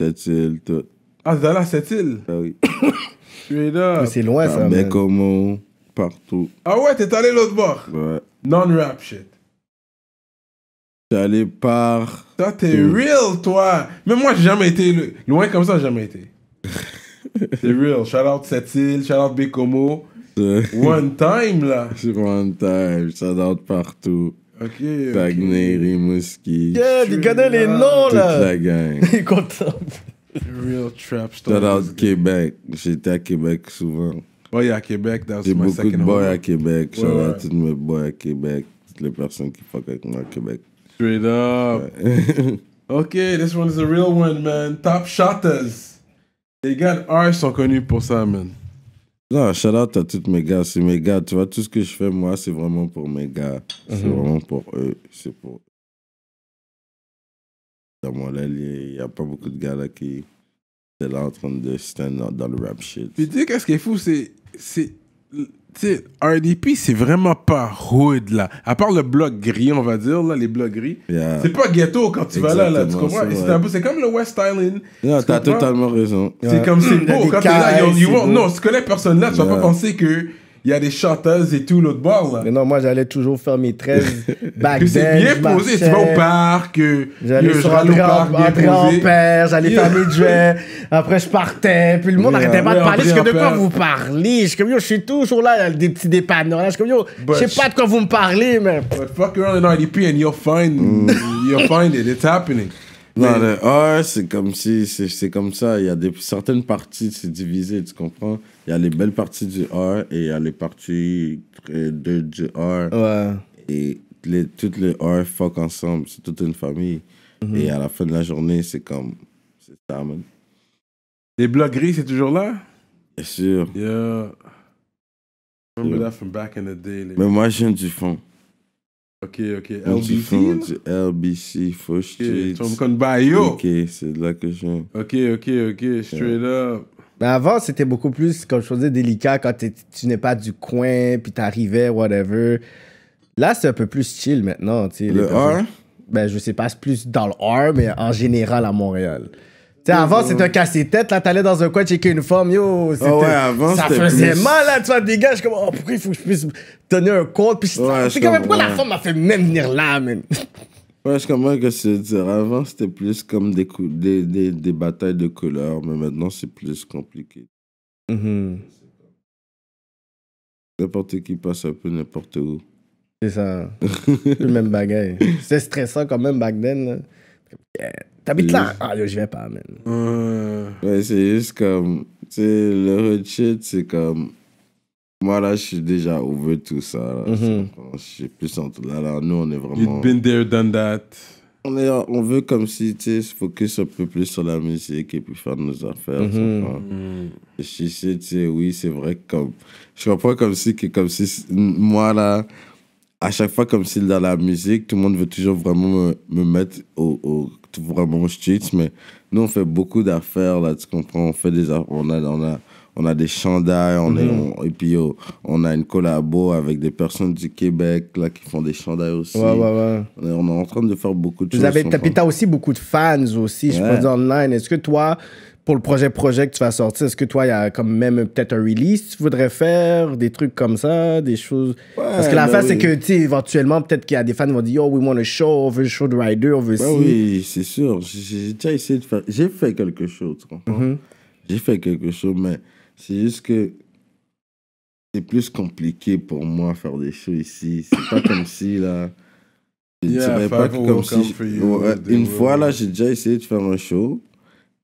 Sept-Îles, tout. Ah, t'es allé à Sept-Îles? Ah oui. Straight up. C'est loin, ça, mais comment? Partout. Ah ouais, t'es allé l'autre bord? Ouais. Non-rap shit. T'es allé par... Toi, t'es real, toi. Même moi, j'ai jamais été... Loin comme ça, j'ai jamais été. T'es real. Shout-out Sept-Îles, shout-out Bécomo. One time, là. One time. Shout-out partout. OK. Saguenay, okay. Rimouski. Yeah, tu connais les noms, là. Toute la gang. Il est content. Real trap story. Shout-out Québec. J'étais à Québec souvent. Boy à Québec, that's my second home. J'ai beaucoup de boys à Québec. Shout out tous mes boys à Québec. Toutes les personnes qui fuck avec moi à Québec. Straight up. Ouais. OK, this one is a real one, man. Top Shotters. Les gars de R sont connus pour ça, man. Non, shout out à tous mes gars. C'est mes gars. Tu vois, tout ce que je fais, moi, c'est vraiment pour mes gars. C'est mm-hmm. vraiment pour eux. C'est pour eux. Dans mon allié, il n'y a pas beaucoup de gars là qui... C'est là en train de stand out dans le rap shit. Puis tu sais, qu'est-ce qui est fou, c'est... T'sais, R D P, c'est vraiment pas hood, là. À part le bloc gris, on va dire, là, les blocs gris. Yeah. C'est pas ghetto quand tu Exactement, vas là, là, tu comprends? C'est comme le West Island. Non, t'as totalement raison. C'est ouais. comme, c'est beau, quand t'es là, you, you won't, non, tu connais personne là, tu yeah. vas pas penser que... Il y a des chanteuses et tout, l'autre bord, là. Mais non, moi, j'allais toujours faire mes treize back then. C'est bien posé, tu vas au parc. J'allais sur un grand-père, j'allais faire mes duets. Après, je partais. Puis le monde n'arrêtait pas de parler. Je suis comme, de quoi vous parlez? Je suis comme, yo, je suis toujours là, des petits dépanneurs. Je suis comme, yo, je sais pas de quoi vous me parlez, mais... But fuck around in R D P and you'll find... You'll find it, it's happening. Non, mais... le R, c'est comme si, c'est comme ça. Il y a des, certaines parties, c'est divisé, tu comprends? Il y a les belles parties du R et il y a les parties de, du R. Ouais. Et les, tout le R fuck ensemble, c'est toute une famille. Mm-hmm. Et à la fin de la journée, c'est comme... C'est ça, man. Les blocs gris, c'est toujours là? Bien sûr. Yeah. I remember yeah. that from back in the day. Les... Mais moi, je viens du fond. Ok, ok. L B C? L B C, Full Street. Ok, c'est de là que je viens. Ok, ok, ok, straight up. Mais avant, c'était beaucoup plus, comme je disais, délicat quand tu n'es pas du coin, puis t'arrivais, whatever. Là, c'est un peu plus chill maintenant. Le R? Ben, je sais pas, c'est plus dans le R, mais en général à Montréal. Tu sais, avant, c'était un casse-tête, là, t'allais dans un coin checker une femme, yo, c'était... Oh ouais, avant, ça faisait plus... mal, là, tu vois, des gars, je suis comme, oh, pourquoi il faut que je puisse donner un compte, puis ouais, c'est comme, même pourquoi ouais. la femme m'a fait même venir là, man? Ouais, je comprends que c'est dire, avant, c'était plus comme des, des, des, des batailles de couleurs, mais maintenant, c'est plus compliqué. Mm-hmm. N'importe qui passe un peu n'importe où. C'est ça, le même bagage. C'était stressant quand même, back then, là. Yeah. T'habites là? Ah, je vais pas, man. Euh, ouais, c'est juste comme... Tu sais, le hot shit, c'est comme... Moi, là, je suis déjà over tout ça. Mm -hmm. Je suis plus en tout... Là, là, nous, on est vraiment... You've been there, done that. On, est, on veut comme si, tu sais, se focus un peu plus sur la musique et puis faire nos affaires. Mm -hmm. mm. Je suis ici, tu sais, oui, c'est vrai que comme... Je comprends comme si, que comme si moi, là... À chaque fois, comme si dans la musique, tout le monde veut toujours vraiment me, me mettre au, au vraiment au street, mais nous, on fait beaucoup d'affaires, là, tu comprends? On fait des on a, on a, on a des chandails, on est, on, et puis oh, on a une collabo avec des personnes du Québec, là, qui font des chandails aussi. Ouais, ouais, ouais. On est, on est en train de faire beaucoup de Vous choses. Avez, t'as, t'as aussi beaucoup de fans aussi, ouais. je pense, online. Est-ce que toi... Pour le projet projet que tu vas sortir, est-ce que toi, il y a comme même peut-être un release que tu voudrais faire, des trucs comme ça, des choses... Ouais, parce que l'affaire, ben c'est oui. que, tu sais, éventuellement, peut-être qu'il y a des fans qui vont dire « Yo, we want a show, on veut le show de Ryder, on veut ben ci. » Oui, c'est sûr. J'ai déjà essayé de faire... J'ai fait quelque chose, tu comprends? Mm-hmm. J'ai fait quelque chose, mais c'est juste que c'est plus compliqué pour moi faire des shows ici. C'est pas comme si, là... Je yeah, dirais pas que comme si... You, une fois, là, j'ai déjà essayé de faire un show...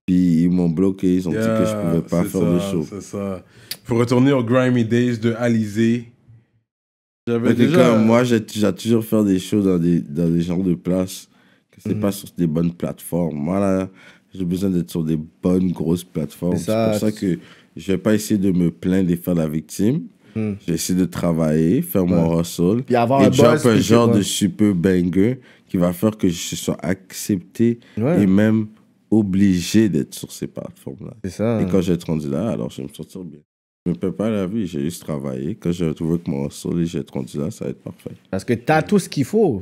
Puis ils m'ont bloqué, ils ont yeah, dit que je pouvais pas faire ça, de show. C'est ça. Faut retourner aux Grimy Days de Alizé. J'avais déjà... Moi, j'ai toujours fait des shows dans des, dans des genres de places que c'est mm-hmm. pas sur des bonnes plateformes. Moi, là, j'ai besoin d'être sur des bonnes grosses plateformes. C'est pour ça que je vais pas essayer de me plaindre et faire la victime. Mm. J'ai essayé de travailler, faire ouais. mon hustle. Puis avoir et un drop un genre quoi. de super banger qui va faire que je sois accepté ouais. et même... obligé d'être sur ces plateformes-là. C'est ça. Et quand j'ai été rendu là, alors je vais me sortir bien. Je ne peux pas la vie, j'ai juste travaillé. Quand j'ai retrouvé que mon soleil, j'ai été rendu là, ça va être parfait. Parce que tu as tout ce qu'il faut.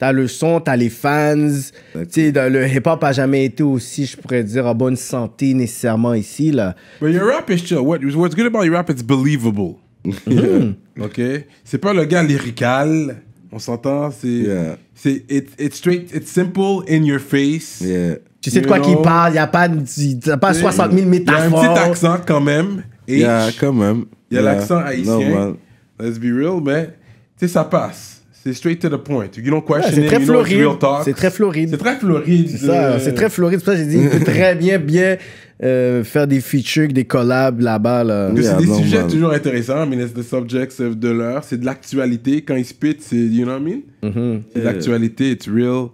Tu as le son, tu as les fans. T'sais, le hip-hop n'a jamais été aussi, je pourrais dire, en bonne santé nécessairement ici. Là. But your rap is chill. What, what's good about your rap, it's believable. Mm. OK? C'est pas le gars lyrical. On s'entend, c'est... Yeah. It, it's straight, it's simple, in your face. Yeah. Tu sais de quoi qu'il parle, il n'y a pas, y a pas soixante mille métaphores. Il y a un petit accent quand même. Il y a quand même. Il y a yeah. l'accent haïtien. No, let's be real, mais tu sais, ça passe. C'est straight to the point. You don't question ouais, it, très you know, it's real talk. C'est très floride. C'est très floride. C'est ça, c'est très floride. C'est pour ça que j'ai dit, il peut très bien, bien euh, faire des features, des collabs là-bas. Là. Yeah, c'est des normal. sujets toujours intéressants. I mean, it's the subjects of de l'heure. C'est de l'actualité. Quand ils spit, c'est, you know what I mean? Mm -hmm. C'est de l'actualité, it's real,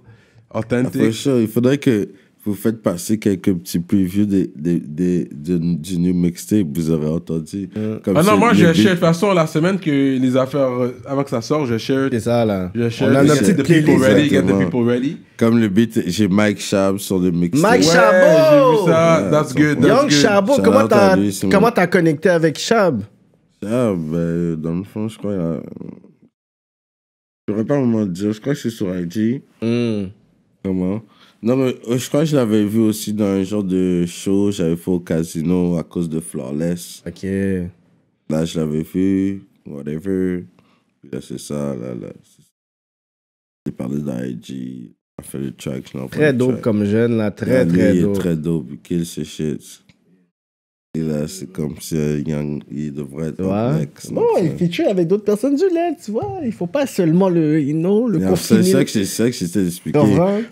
authentic. Sure. Il faudrait que... Vous faites passer quelques petits previews des, des, des, des, du, du new mixtape, vous aurez entendu. Mm. Comme ah non, moi, je share. De toute façon, la semaine que les affaires, avant que ça sorte, je share. C'est ça, là. Je share. On a notre petite playlist. Get the people ready. Comme le beat, j'ai Mike Shab sur le mixtape. Mike Shab! Ouais, j'ai vu ça. Yeah, that's good. That's Young Shabo, comment t'as comment t'as connecté avec Shab? Shab, ben, dans le fond, je crois. A... Je ne saurais pas comment dire. Je crois que c'est sur I G. Mm. Comment? Non, mais je crois que je l'avais vu aussi dans un genre de show. J'avais fait au casino à cause de Flawless. OK. Là, je l'avais vu, whatever. Puis là, c'est ça, là, là. J'ai parlé d'I G. On a fait le track. Très dope track. Comme jeune, là. Très, Rally très dope. Très dope. Kill ce shit. Et là, c'est comme si euh, Young, il devrait être un mec. Non, il feature avec d'autres personnes du lait, tu vois. Il faut pas seulement le, you know, le confiner. C'est ça que j'essaie d'expliquer.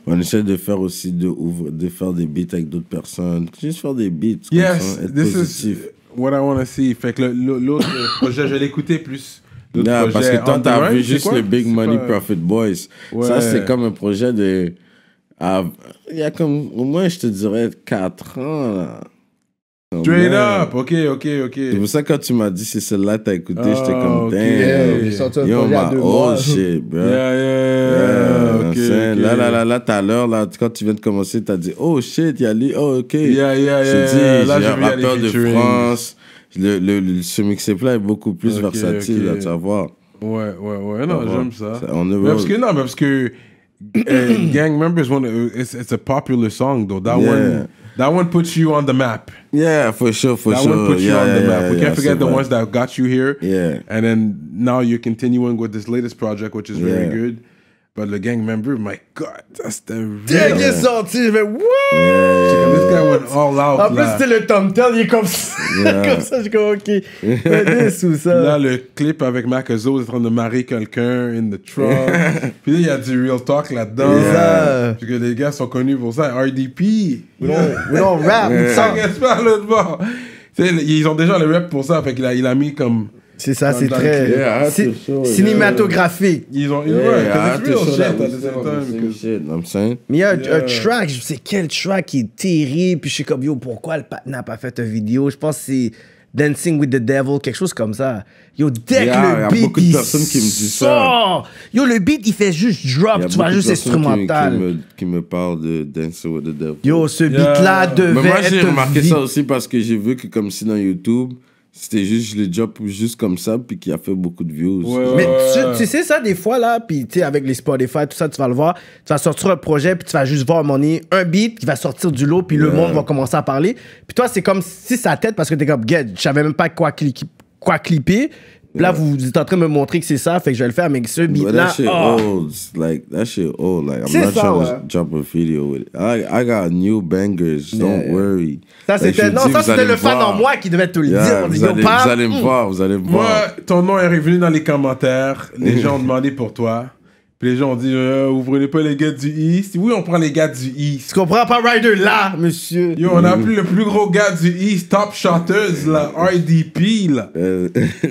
On essaie de faire aussi, de, de faire des beats avec d'autres personnes. Juste faire des beats, yes, comme ça, être positif. Is what I wanna see. Fait que l'autre projet, je l'écoutais plus. Non, parce que toi, t'as vu juste le Big Money pas... Profit Boys. Ouais. Ça, c'est comme un projet de... Ah, il y a comme, au moins, je te dirais, quatre ans, là. Straight up, ok, ok, ok. C'est pour ça que quand tu m'as dit c'est celle-là que t'as écouté, oh, j'étais comme damn. Okay. Yeah. Yo, ma old shit, bro. Yeah, yeah, yeah. Okay, okay. Là, là, là, là, tout à l'heure, là, quand tu viens de commencer, t'as dit oh shit, il y a lui, oh ok. Yeah, yeah, yeah. Dit, yeah, yeah. J'ai un rappeur de France. Le, le, le, ce mixtape-là est beaucoup plus okay, versatile, okay. Là, tu vas voir. Ouais, ouais, ouais. Non, j'aime ça. ça on mais parce que, non, mais parce que uh, Gang Members, one, it's, it's a popular song, though. That yeah. one. That one puts you on the map. Yeah, for sure, for that sure. That one puts yeah, you on yeah, the map. We yeah, can't forget the right. ones that got you here. Yeah. And then now you're continuing with this latest project, which is yeah. very good. But the Gang Member, my God, that's the real... Dang, yeah. it's all team, man. What? Yeah. This guy went all out, en là. En plus, c'est le thumbnail, il est comme ça. Yeah. Comme ça, je crois, OK. Ou ça. Là, le clip avec Macazo, il est en train de marier quelqu'un in the truck. Puis là, il y a du real talk là-dedans. Yeah. Parce que les gars sont connus pour ça. R D P. We don't, we don't rap. Ça ne pas l'autre bord. Ils ont déjà le rap pour ça. Fait qu'il a, il a mis comme... C'est ça, c'est très yeah, show, cinématographique. Yeah. Ils ont ils yeah, real shit at the same time. Shit, I'm saying. Mais il y a yeah. un track, je sais quel track qui est terrible, puis je suis comme yo, pourquoi le patin n'a pas fait une vidéo? Je pense que c'est Dancing with the Devil, quelque chose comme ça. Yo, dès yeah, que le beat, il y a beaucoup de personnes qui me disent ça. Yo, le beat, il fait juste drop, tu vois, juste instrumental. Qui me, qui me parle de Dancing with the Devil. Yo, ce yeah. beat-là devait être... Mais moi, j'ai remarqué vie. ça aussi parce que j'ai vu que comme si dans YouTube... C'était juste, je l'ai job juste comme ça, puis qui a fait beaucoup de views. Ouais, mais ouais. Tu, tu sais ça, des fois, là, puis tu sais, avec les Spotify, tout ça, tu vas le voir, tu vas sortir un projet, puis tu vas juste voir à mon nez, un beat qui va sortir du lot, puis yeah. le monde va commencer à parler. Puis toi, c'est comme si ça tête, parce que t'es comme, get, je savais même pas quoi, cliquer, quoi clipper. Puis là, yeah. vous êtes en train de me montrer que c'est ça, fait que je vais le faire, mais que ce beat-là, that shit oh. old. Like, that shit old. Like, I'm not ça, trying ouais. to drop a video with it. I, I got new bangers, yeah. don't worry. Ça, c'était like, le fan en moi qui devait te le yeah, dire. Vous, allez, vous allez me voir, vous allez me moi, voir. Moi, ton nom est revenu dans les commentaires. Les gens ont demandé pour toi. Puis les gens ont dit, euh, ouvrez pas les gars du East. Oui, on prend les gars du East. Tu comprends pas Ryder là, monsieur? Yo, on a appelé le plus gros gars du East, top chanteuse, là, R D P, là.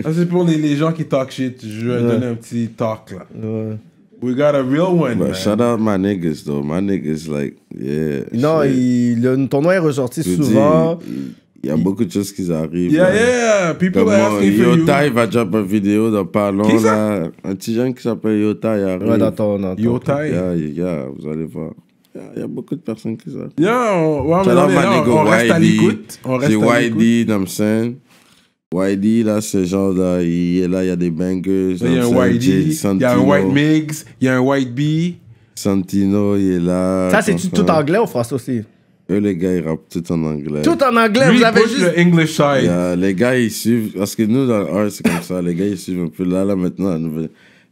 Ça, c'est pour les, les gens qui talk shit. Je vais ouais. donner un petit talk, là. Ouais. We got a real one, man. Shout out my niggas, though. My niggas, like, yeah. Non, il, le, ton nom est ressorti je souvent. Dis, il, Il y a beaucoup de choses qui arrivent. Yeah, yeah, yeah. People are asking for you. Yota, il va drop une vidéo dans pas long. Qui ça? Un petit jeune qui s'appelle Yota, il arrive. Ouais, dans ton... Yota? Yeah, yeah, vous allez voir. Il y a beaucoup de personnes qui arrivent. Yeah, on reste à l'écoute. C'est Y D, Namsen. Y D, là, c'est genre, là, il y a des bangers. Il y a un Y D, il y a un White Migs, il y a un White B. Santino, il est là. Ça, c'est tout anglais ou français aussi? Eux, les gars, ils rappent tout en anglais. Tout en anglais, Lui, vous avez juste... le English side. Yeah, les gars, ils suivent... Parce que nous, dans le R, c'est comme ça. Les gars, ils suivent un peu là, là, maintenant.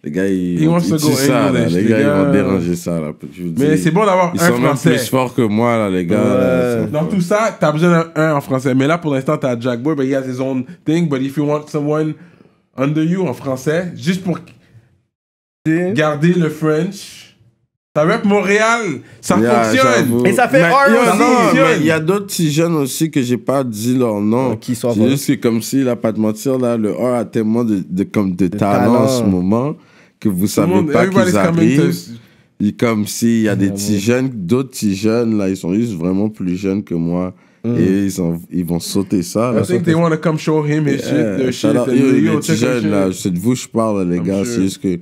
Les gars, ils... Ils disent ça, là. Les gars, ils vont déranger ça, là. Je vous dis, mais c'est bon d'avoir un français. Ils sont même plus forts que moi, là, les gars. Euh... Là, dans tout ça, t'as besoin d'un en français. Mais là, pour l'instant, t'as Jack Boy, but he has his own thing. But if you want someone under you en français, juste pour garder le French... Ça rappe Montréal, ça yeah, fonctionne. Et ça fait R D P. Il y a d'autres petits jeunes aussi que j'ai pas dit leur nom. Qui sont c'est juste que comme s'il a pas de mentir, là, le R a tellement de, de, comme de, de talent, talent en ce moment que vous savez monde, pas qu'ils arrivent. Et comme s'il y a des petits jeunes, d'autres petits jeunes, là, ils sont juste vraiment plus jeunes que moi. Mm. Et ils, sont, ils vont sauter ça. I think sauter. they want to come show him his yeah. shit. shit les petits jeunes, là, c'est de vous je parle, les I'm gars. Sure. C'est juste que...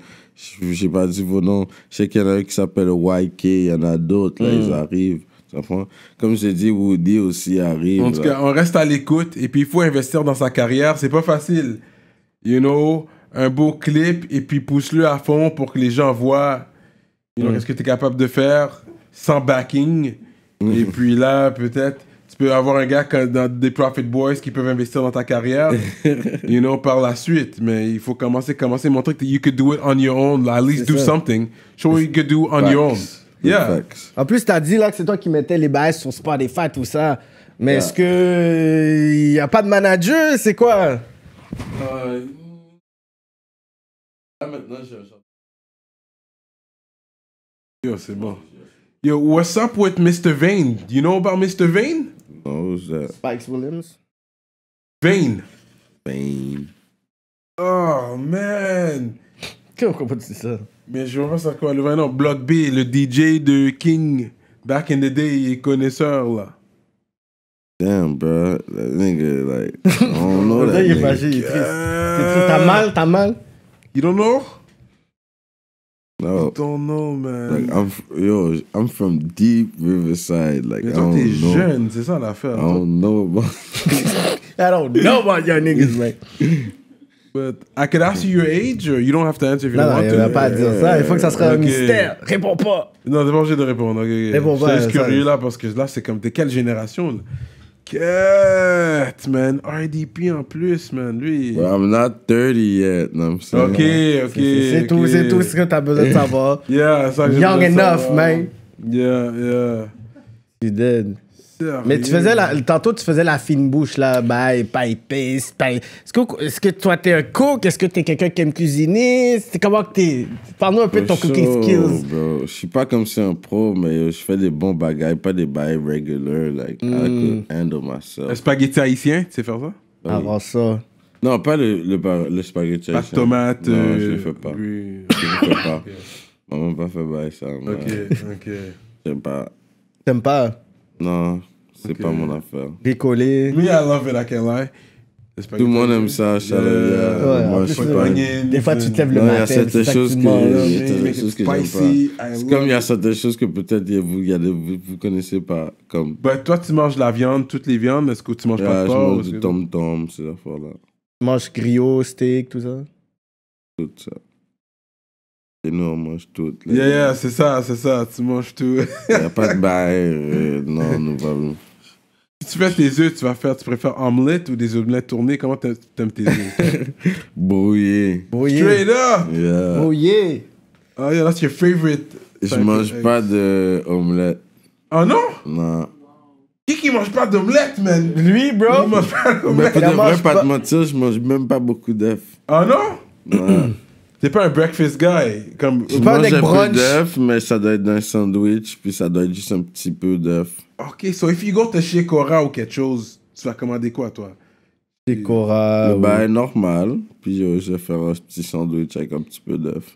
J'ai pas dit vos noms. Je sais qu'il y en a un qui s'appelle Y K, il y en a d'autres, là, mm. ils arrivent. Comme j'ai dit, Woody aussi arrive. En tout cas, là. on reste à l'écoute et puis il faut investir dans sa carrière. C'est pas facile. You know, un beau clip et puis pousse-le à fond pour que les gens voient you know, mm. qu'est-ce que tu es capable de faire sans backing. Mm. Et puis là, peut-être, tu peux avoir un gars comme dans des Profit Boys qui peuvent investir dans ta carrière, you know, par la suite. Mais il faut commencer, commencer, montrer que you could do it on your own, at least do ça. something. Show what you could do on Facts. your own. Yeah. Facts. En plus, t'as dit là que c'est toi qui mettais les bases sur Spotify, tout ça. Mais yeah. est-ce que il n'y a pas de manager? C'est quoi? Euh, là maintenant, je... Yo, c'est bon. Yo, what's up with Mister Vane? Do you know about Mister Vane? No, who's that? Spikes Williams? Vane. Vane. Oh, man. Comment on peut dire ça? Mais je pense à quoi? Le Vane, Block B, le D J de King, back in the day, il est connaisseur, là. Damn, bro. That nigga, like, I don't know that nigga. T'es triste. T'as mal, t'as mal. You don't know? No. I don't know, man. Like, I'm, yo, I'm from deep Riverside. Like, mais toi, t'es jeune, c'est ça l'affaire. I don't know about... I don't know about y'all niggas, man. But I could ask you your age, or you don't have to answer if you nah, want to. Non, il n'y a pas à dire ça. Il faut que ça soit okay. un mystère. Réponds pas. Non, t'es pas obligé de répondre. Okay, okay. Réponds pas. Je suis juste curieux, ça, là, parce que là, c'est comme, t'es quelle génération, là? Cut, man. R D P en plus, man. Lui. Well, I'm not thirty yet. I'm saying. Ok, ok. C'est okay. tout, c'est tout ce que t'as besoin de savoir. Yeah, ça que Young enough, savoir. man. Yeah, yeah. You're dead. Sérieux? Mais tu faisais la, tantôt, tu faisais la fine bouche, là. Bye, bye, peace, bye. Est-ce que, est-ce que toi, t'es un cook? Est-ce que t'es quelqu'un qui aime cuisiner? C'est comment que t'es? Parle-nous un peu de ton show, cooking skills. Bro. Je suis pas comme si un pro, mais je fais des bons bagailles, pas des bails regular. Like, mm. I could handle myself. Un spaghetti haïtien, tu sais faire ça? Oui. Avant ça. Non, pas le, le, le, le spaghetti haïtien. Pas de tomate. Non, euh, je le fais pas. Oui. Je le fais pas. Maman m'a pas fait bail ça. Mais... Ok, ok. J'aime pas. T'aimes pas? Non, c'est okay. pas mon affaire. Bricoler. Me, I love it, I can't lie. Tout le monde aime ça, chaleur. Des fois, tu te lèves le matin. Il y a certaines choses que j'aime pas. C'est comme il y a certaines choses que peut-être vous ne connaissez pas. Comme... But, toi, tu manges la viande, toutes les viandes. Est-ce que tu manges yeah, pas de porc? Je mange du tom-tom, ces affaires-là. Tu manges griot, steak, tout ça? Tout ça. Et nous, on mange tout. Là. Yeah, yeah, c'est ça, c'est ça. Tu manges tout. Il n'y a pas de bail. Euh, non, nous, pas nous. Si tu fais tes œufs, tu vas faire, tu préfères omelette ou des omelettes tournées? Comment tu aimes tes œufs? Brouillé. Brouillé. Straight up! Yeah. Brouillé. Oh, yeah, that's your favorite. Je mange eggs. Pas d'omelette. Oh non? Non. Qui qui mange pas d'omelette, man? Lui, bro. Il mange pas d'omelette. Mais pour de vrai, pas te mentir, je mange même pas beaucoup d'œufs. Oh non? Non. T'es pas un breakfast guy. Comme, je mange un brunch. peu d'œuf, mais ça doit être dans un sandwich, puis ça doit être juste un petit peu d'œuf. Ok, so if you go to chez Cora ou quelque chose, tu vas commander quoi, toi? Chez Cora. Le bail normal, puis euh, je vais faire un petit sandwich avec un petit peu d'œuf.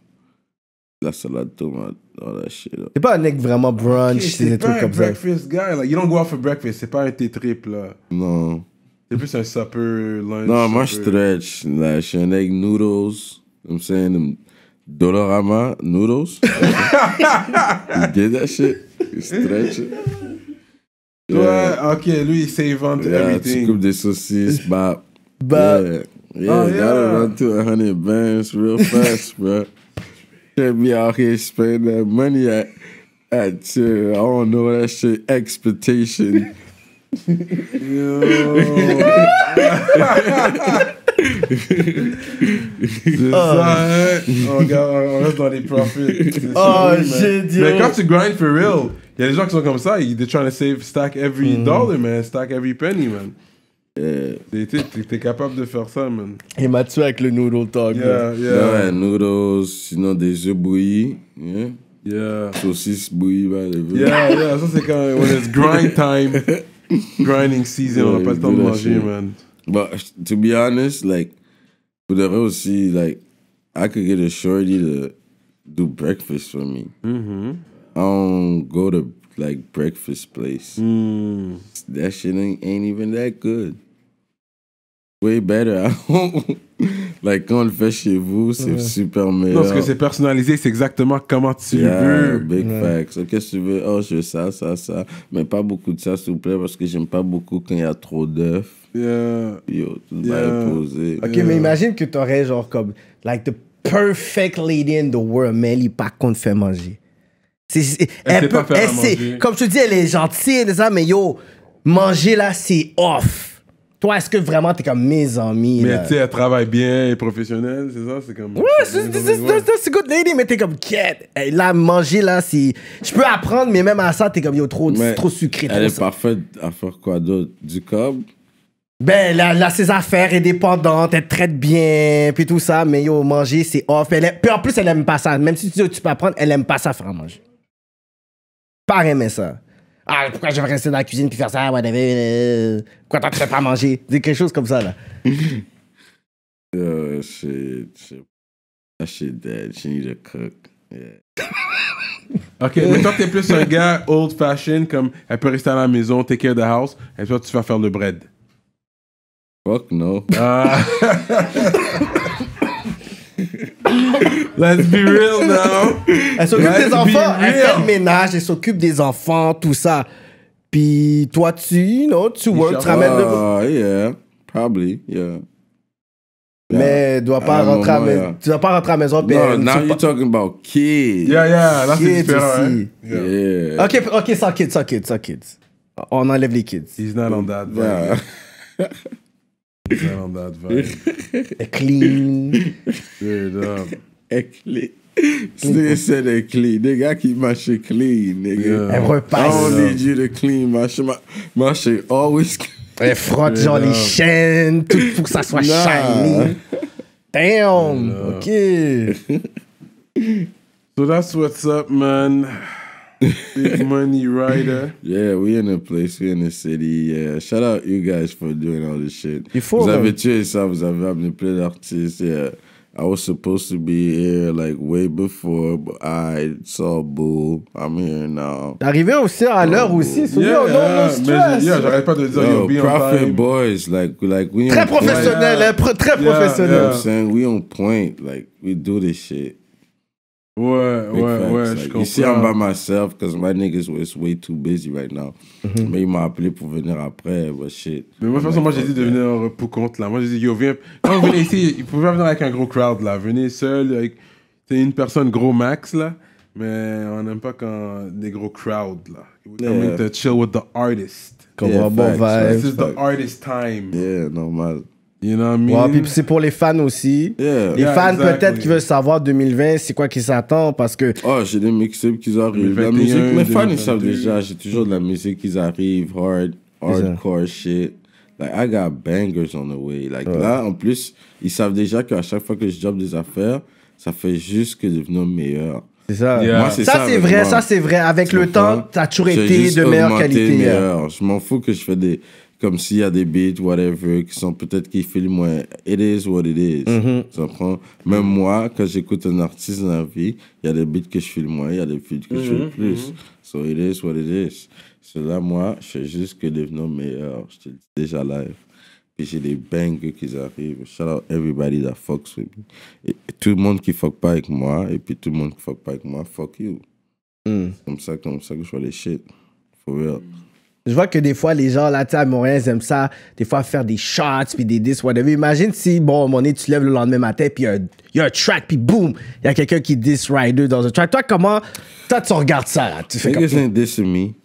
La salade tomate, dans la shit. T'es pas un mec vraiment brunch, okay, c'est des trucs comme ça. T'es pas un breakfast guy, like, you don't go out for breakfast, c'est pas un thé trip, là. Non. C'est plus un supper, lunch. Non, moi je stretch, là, je suis un egg noodles. I'm saying them Dolorama noodles. You did that shit. You stretch it. Yeah. Toi, ok, lui, il save on to yeah, everything. Tu coupes des saucisses, bop. Bop. Yeah, yeah, oh, yeah. Gotta run to a hundred bands real fast, bro. Can't be out here spending that money at, at uh, I don't know that shit, expectation. Yo. C'est oh. ça, hein? On, regarde, on reste dans les profits. Oh, shit, yo. Mais quand tu grind for real, il y a des gens qui sont comme ça, ils sont trying to save, stack every mm. dollar, man, stack every penny, man. Yeah. T'es capable de faire ça, man. Il m'a tué avec le noodle talk. Yeah, yeah. Ouais, noodles, sinon des œufs bouillis. Yeah. Yeah. Saucisses bouillies, bah, les Yeah, yeah, ça c'est quand when it's grind time, grinding season, yeah, on n'a pas le temps de manger, man. But to be honest, like, for the real, see, like, I could get a shorty to do breakfast for me. Mm-hmm. I don't go to, like, breakfast place. Mm. That shit ain't, ain't even that good. Way better. I don't, like, quand on le fait chez vous, c'est ouais. super meilleur. Non, parce que c'est personnalisé, c'est exactement comment tu yeah, veux. Big ouais. facts. Qu'est-ce que tu veux? Oh, je veux ça, ça, ça. Mais pas beaucoup de ça, s'il vous plaît, parce que j'aime pas beaucoup quand il y a trop d'œufs. Yeah. Yo, tout le yeah. posé. Ok, yeah. mais imagine que t'aurais genre comme, like, the perfect lady in the world, mais elle est pas contre faire manger. C'est, elle, elle peut, pas elle manger. Comme je te dis, elle est gentille, mais yo, manger là, c'est off. Toi, est-ce que vraiment t'es comme mes amis? Mais tu sais, elle travaille bien, elle est professionnelle, c'est ça? C'est comme. Ouais, c'est une good lady, mais t'es comme, quête. Là, manger, là, c'est. Je peux apprendre, mais même à ça, t'es comme, yo, trop, trop sucré. Elle est parfaite à faire quoi d'autre? Du cob? Ben, là, là, ses affaires, indépendantes, elle traite bien, puis tout ça, mais yo, manger, c'est off. Elle aime... Puis en plus, elle aime pas ça. Même si tu, tu peux apprendre, elle aime pas ça faire à manger. Pas aimer ça. Ah, pourquoi je vais rester dans la cuisine puis faire ça? Ouais, euh, pourquoi t'en fais pas manger? Des quelque chose comme ça, là. Yo, shit, shit. That shit dead. She needs a cook. Yeah. OK, mais toi, t'es plus un gars old fashioned, comme elle peut rester à la maison, take care of the house, et toi, tu vas faire le bread. Fuck no. Ah. Let's be real now. Elle s'occupe des enfants, elle fait le ménage, elle s'occupe des enfants, tout ça. Puis toi, tu, you know, tu work, tu ramènes de... Uh, yeah, probably, yeah. Mais tu dois pas rentrer à la maison. Tu dois pas rentrer à la maison. No, now you're talking about kids. Yeah, yeah, that's different. Yeah. OK, OK, sans kids, sans kids, sans kids. On enlève les kids. He's not on that, yeah. He's not on that vibe. Clean. Straight up. Est clean. C'est des clean. Des gars qui marchent clean, nigga. Elle repasse. I don't need you to clean. Marche always clean. Elle frotte genre les chaînes, tout pour que ça soit shiny. Damn. OK. So that's what's up, man. Big Money Ryder. Yeah, we in a place, we in a city. Yeah. Shout out you guys for doing all this shit. Il faut, vous avez tué ça, vous avez amené plein d'artistes. Yeah. I was supposed to be here like way before, but I saw Boo. I'm here now. Arrivé aussi à l'heure aussi. So yeah, yo, no, no stress. Yeah, j'arrête pas de dire yo, yo be Profit on Boys, like like we très professionnel, yeah. Pro très yeah, professionnel. Yeah. You know saying we on point, like we do this shit. Ouais, Big ouais, facts. Ouais, like, je comprends. You see, I'm by myself because my niggas is way too busy right now. Mm-hmm. Mais il m'a appelé pour venir après, but shit. Mais moi, de toute façon, moi, j'ai dit de venir pour compte, là. Moi, j'ai dit, yo, viens. Quand vous venez ici, il pouvait pas venir avec un gros crowd, là. Venez seul, avec une personne gros max, là. Mais on n'aime pas quand des gros crowds, là. We're coming yeah. to chill with the artist. Comme yeah, un bon vibe. This is the artist time. Yeah, normal. You know what I mean? Ouais, puis c'est pour les fans aussi. Yeah. Les yeah, fans exactly. peut-être qui veulent savoir deux mille vingt, c'est quoi qui s'attend parce que... Oh, j'ai des mixtapes qui arrivent. La musique, mes fans, ils savent déjà. J'ai toujours de la musique qui arrive, hard, hardcore shit. Like, I got bangers on the way. Like, ouais. Là, en plus, ils savent déjà qu'à chaque fois que je drop des affaires, ça fait juste que devenir meilleur. C'est ça. Yeah. Moi, ça, ça c'est vrai, moi. Ça, c'est vrai. Avec le temps, ça a toujours été de meilleure qualité. Meilleur. Je m'en fous que je fais des... Comme s'il y a des beats, whatever, qui sont peut-être qui filment moins. It is what it is. Mm-hmm. Tu comprends? Même moi, quand j'écoute un artiste dans la vie, il y a des beats que je filme moins, il y a des beats que mm-hmm. je filme plus. Mm-hmm. So it is what it is. So là, moi, je suis juste que devenir meilleur. Je te le dis déjà live. Puis j'ai des bangers qui arrivent. Shout out everybody that fucks with me. Et, et tout le monde qui fuck pas avec moi, et puis tout le monde qui fuck pas avec moi, fuck you. Mm. C'est comme ça, comme ça que je vois les shit. For real. Je vois que des fois, les gens, là, tu sais, à Montréal, ils aiment ça, des fois, faire des shots, puis des disques, whatever. Imagine si, bon, à un moment donné, tu lèves le lendemain matin, puis il y, y a un track, puis boum, il y a quelqu'un qui diss Ryder dans un track. Toi, comment, toi, tu regardes ça, là? Tu fais comme ça.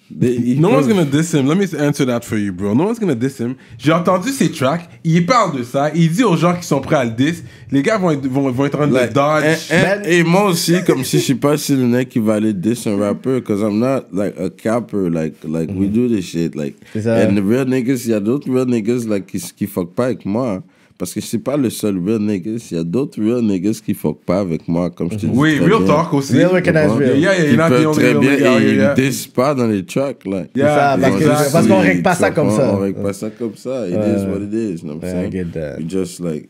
No one's gonna diss him. Let me answer that for you, bro. No one's gonna diss him. J'ai entendu ses tracks. Il parle de ça. Il dit aux gens qui sont prêts à le diss. Les gars vont être, vont, vont être en train like, de dodge. And, and, et moi aussi, comme si je suis pas si le mec qui va aller diss un rappeur, cause I'm not like a capper. Like, like mm-hmm. we do this shit. Like, and the real niggas, il y a d'autres real niggas like, qui, qui fuck pas avec moi. Parce que je suis pas le seul real niggas. Il y a d'autres real niggas qui fuck pas avec moi, comme je te dis. Oui, real bien. Talk aussi. Real recognize real. Yeah, yeah, yeah, ils peuvent très bien et ils ne dissent pas dans les tracks. Like. Yeah, ça, parce, parce qu'on règle pas ça comme ça. On règle pas ça comme ça. It uh, is what it is. You know what I'm saying? I get that. You just like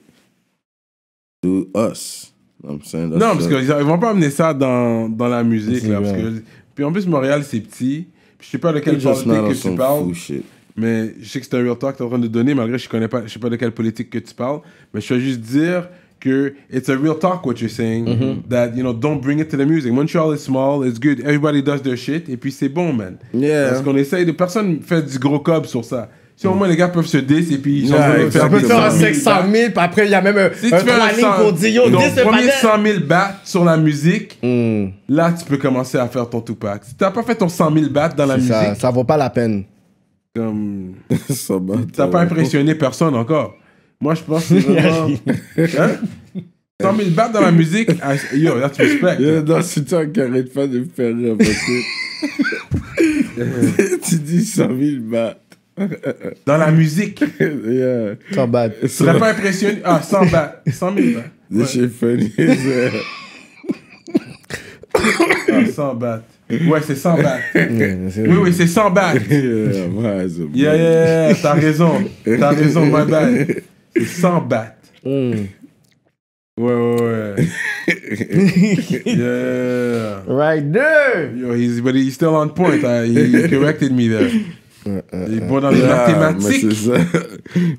do us. You know what I'm saying? That's non, parce qu'ils vont pas amener ça dans, dans la musique. Là, parce que, puis en plus, Montréal, c'est petit. Puis je sais pas de quelle politique que tu parles. Mais je sais que c'est un real talk que tu es en train de donner, malgré que je connais pas, je sais pas de quelle politique que tu parles. Mais je veux juste dire que it's a real talk what you're saying. Mm-hmm. That, you know, don't bring it to the music. Montreal is small, it's good, everybody does their shit. Et puis c'est bon, man. Yeah. Parce qu'on essaye de... Personne fait du gros cob sur ça. Si au moins les gars peuvent se diss et puis ils sont venus faire des cent mille, puis après il y a même un planning qu'on dit yo, donc premier cent mille bahts sur la musique, là tu peux commencer à faire ton Tupac. Si t'as pas fait ton cent mille bahts dans la musique, ça vaut pas la peine. Comme. Ça t'as pas impressionné personne encore. Moi, je pense que c'est vraiment. Hein? cent mille bahts dans la musique, I... yo, là, tu respectes. Yo, non, c'est toi qui arrête pas de me faire rire. Tu dis cent mille bahts. Dans la musique. Yeah. cent bahts. Tu serais cent... pas impressionné. Ah, cent bahts. cent mille bahts. Ouais. J'ai funny. Ah, cent bahts. Ouais, c'est cent bahts. Mmh, oui, oui, c'est cent bahts. Yeah, ouais, yeah, yeah, yeah. T'as raison. T'as raison, my bad. C'est cent bahts. Mmh. Ouais, ouais, ouais. Yeah. Right there. Yo, he's, but he's still on point. Uh, he corrected me there. Uh, uh, il est bon dans les yeah, mathématiques. Mais c'est ça.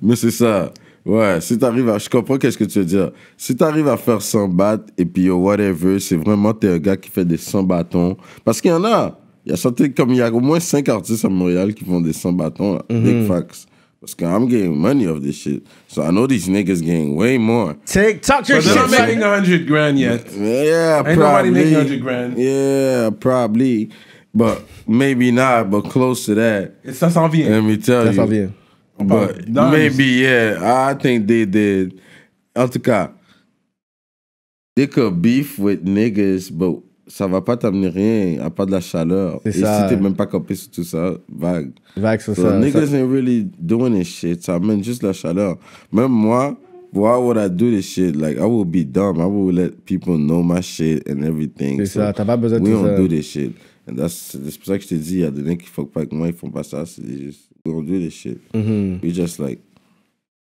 Mais c'est ça. Ouais, si t'arrives à... Je comprends qu'est-ce que tu veux dire. Si t'arrives à faire cent bahts et puis whatever, c'est vraiment t'es un gars qui fait des cent bâtons. Parce qu'il y en a. Il y a sorti comme il y a au moins cinq artistes à Montréal qui font des cent bâtons. Là. Mm-hmm. Big facts. Parce que I'm getting money off this shit. So I know these niggas getting way more. Take, talk your shit. But they're not making one hundred grand yet. Yeah, ain't probably. Ain't nobody making one hundred grand. Yeah, probably. But maybe not, but close to that. Et ça s'en vient. Let me tell ça you. Ça s'en vient. But nice. Maybe, yeah, I think they did. En tout cas, they could beef with niggas, but ça va pas t'amener rien, à part de la chaleur. Et ça. Si t'es même pas copé sur tout ça, vague. Vague sur so ça. Niggas ça. Ain't really doing this shit, ça amène juste la chaleur. Même moi, why would I do this shit? Like, I would be dumb, I would let people know my shit and everything. C'est so ça, t'as pas besoin de tout ça. We don't do this shit. C'est pour ça que je te dis, il y a des gens qui ne font pas avec moi, ils font pas ça, c'est juste, on do this shit. Mm-hmm. We just like,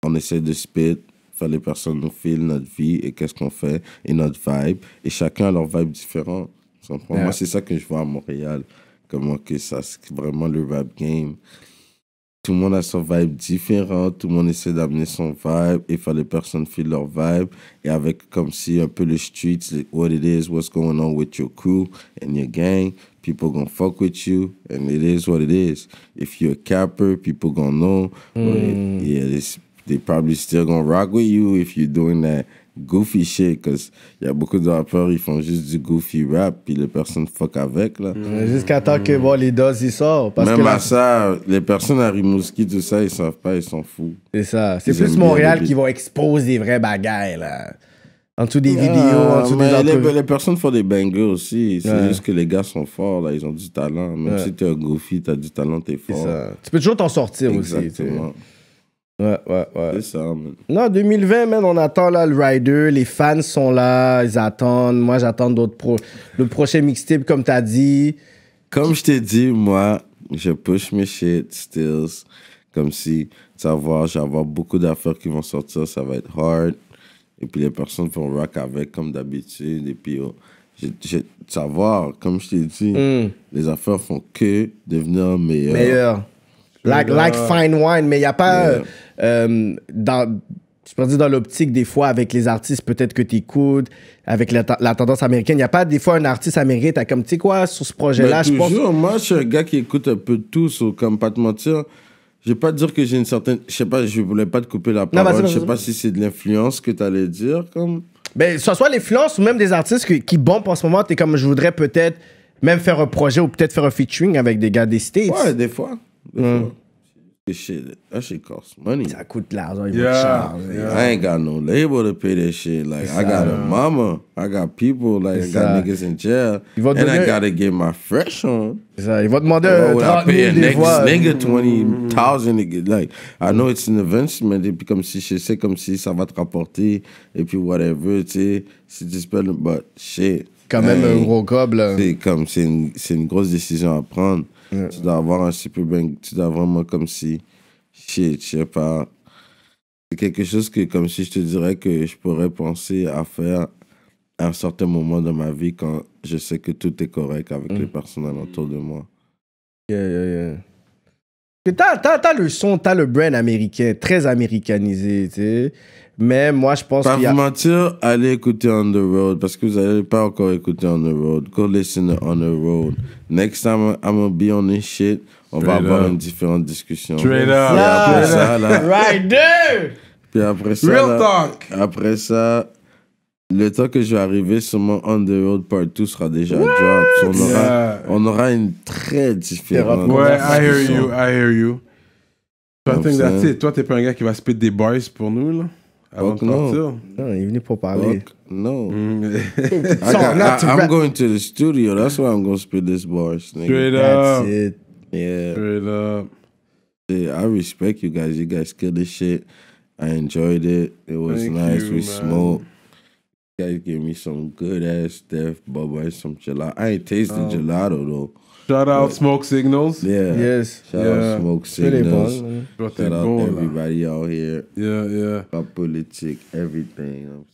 on essaie de spit, faire les personnes nous filent notre vie et qu'est-ce qu'on fait, et notre vibe, et chacun a leur vibe différent. Yeah. Moi, c'est ça que je vois à Montréal, comment que ça, c'est vraiment le rap game. Tout le monde a son vibe différent, tout le monde essaie d'amener son vibe et faire les personnes filent leur vibe et avec comme si un peu le streets, like what it is, what's going on with your crew and your gang, people gonna fuck with you and it is what it is. If you're a capper, people gonna know, mm. It, yeah, they, they probably still gonna rock with you if you're doing that goofy shit, cause il y a beaucoup de rappeurs, ils font juste du goofy rap, puis les personnes fuck avec, là. Mmh. Jusqu'à temps que, bon, les doses, ils sortent. Parce Même que à la... ça, les personnes à Rimouski, tout ça, ils savent pas, ils s'en foutent. C'est ça. C'est plus Montréal les... qui vont exposer des vraies bagailles, là. En dessous des ah, vidéos, en dessous des entrevues. Les, les personnes font des bangers aussi. C'est ouais. Juste que les gars sont forts, là. Ils ont du talent. Même ouais. Si t'es un goofy, t'as du talent, t'es fort. Ça. Tu peux toujours t'en sortir. Exactement. Aussi. Ouais, ouais, ouais. C'est ça, man. Non, deux mille vingt, man, on attend là le Ryder. Les fans sont là, ils attendent. Moi, j'attends d'autres pro... le prochain mixtape, comme t'as dit. Comme je t'ai dit, moi, je push mes shit, stills. Comme si, savoir, j'ai avoir beaucoup d'affaires qui vont sortir, ça va être hard. Et puis les personnes vont rock avec, comme d'habitude. Et puis, oh, je, je, savoir, comme je t'ai dit, mm. Les affaires font que devenir meilleures. Meilleures. Like, like fine wine, mais il n'y a pas... Yeah. Euh, dans, je peux dire dans l'optique, des fois, avec les artistes, peut-être que tu écoutes, avec la, la tendance américaine, il n'y a pas des fois un artiste américain, t'as comme, tu sais quoi, sur ce projet-là, je pense... Moi, je suis un gars qui écoute un peu de tout, sauf comme, pas te mentir, je vais pas te dire que j'ai une certaine... Je sais pas, je voulais pas te couper la parole, non, bah, je sais pas si c'est de l'influence que t'allais dire, comme... Ben, soit soit l'influence ou même des artistes qui, qui bombent en ce moment, t'es comme, je voudrais peut-être même faire un projet ou peut-être faire un featuring avec des gars des States. Ouais, des fois. Mm. This shit, that shit costs money. Ça coûte l'argent. Yeah, yeah. I ain't got no label to pay that shit. Like I got a mama, I got people, like I got niggas in jail, and donner... I gotta get my fresh on. Ça, il va demander oh, I pay a next nigga twenty thousand to get like I know it's an investment. Et puis comme si je sais comme si ça va te rapporter et puis whatever, tu sais, c'est du spell, but shit. Quand même hey, un gros gob là. C'est comme c'est une c'est une grosse décision à prendre. Yeah. Tu dois avoir un super bang, tu dois vraiment comme si, shit, je sais pas, c'est quelque chose que comme si je te dirais que je pourrais penser à faire à un certain moment de ma vie quand je sais que tout est correct avec mm. les personnes alentour de moi. Yeah, yeah, yeah. T'as, t'as, t'as le son, t'as le brand américain, très américanisé, tu sais. Mais moi, je pense qu'il y a... Pas vous mentir, allez écouter On The Road, parce que vous n'avez pas encore écouté On The Road. Go listen to On The Road. Next time, I'm gonna be on this shit. On Straight va up. Avoir une différente discussion. Straight up. Puis après ça, là... Right there! Puis après ça, Real là, talk! Après ça... Le temps que je vais arriver sur mon On The Road Part two sera déjà What? Drop. On aura, yeah. on aura une très différente... Ouais, I hear you, I hear you. Toi, toi, t'es pas un gars qui va spit des boys pour nous, là? Avant de partir? Non, il est venu pour parler. No. I'm going to the studio. That's why I'm going to spit this bars, nigga. Straight up. That's it. Yeah. Straight up. Yeah, I respect you guys. You guys killed this shit. I enjoyed it. It was Thank nice. You, we man. smoked. You guys gave me some good ass stuff, bubba, some gelato. I ain't tasted um, gelato though. Shout out but, Smoke Signals. Yeah. Yes. Shout yeah. out Smoke Signals. Bon, shout bon, out bon, everybody out here. Yeah, yeah. Rapolitik, everything.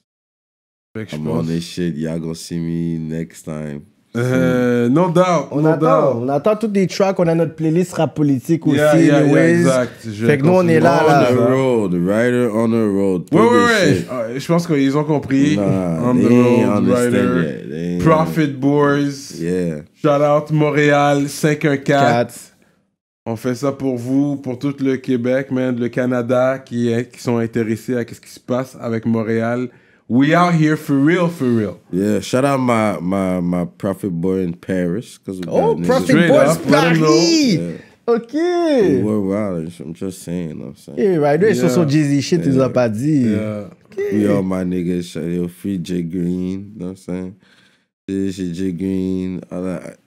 I'm pense. on this shit. Y'all gonna see me next time. Euh, no doubt, on, no attend, doubt. on attend toutes des tracks, on a notre playlist rap politique aussi, yeah, yeah, yeah, exact. Je fait que nous on est là, là. On the road, Ryder on the road. Ouais, ouais, ouais. Je pense qu'ils ont compris. Nah, on the road, Ryder. Profit Boys. Yeah. Shout out Montréal, cinq un quatre. On fait ça pour vous, pour tout le Québec, man, le Canada, qui, est, qui sont intéressés à ce qui se passe avec Montréal. We out here for real, for real. Yeah, shout out my my my Profit Boy in Paris, because oh, Profit Boy's Paris. Yeah. Okay. We're wild. I'm just saying. I'm saying. Yeah, right. Yeah. So so Jeezy shit is up at Z. Yeah. Okay. We all my niggas. Yo, free J Green. You know what I'm saying? J'ai J Green.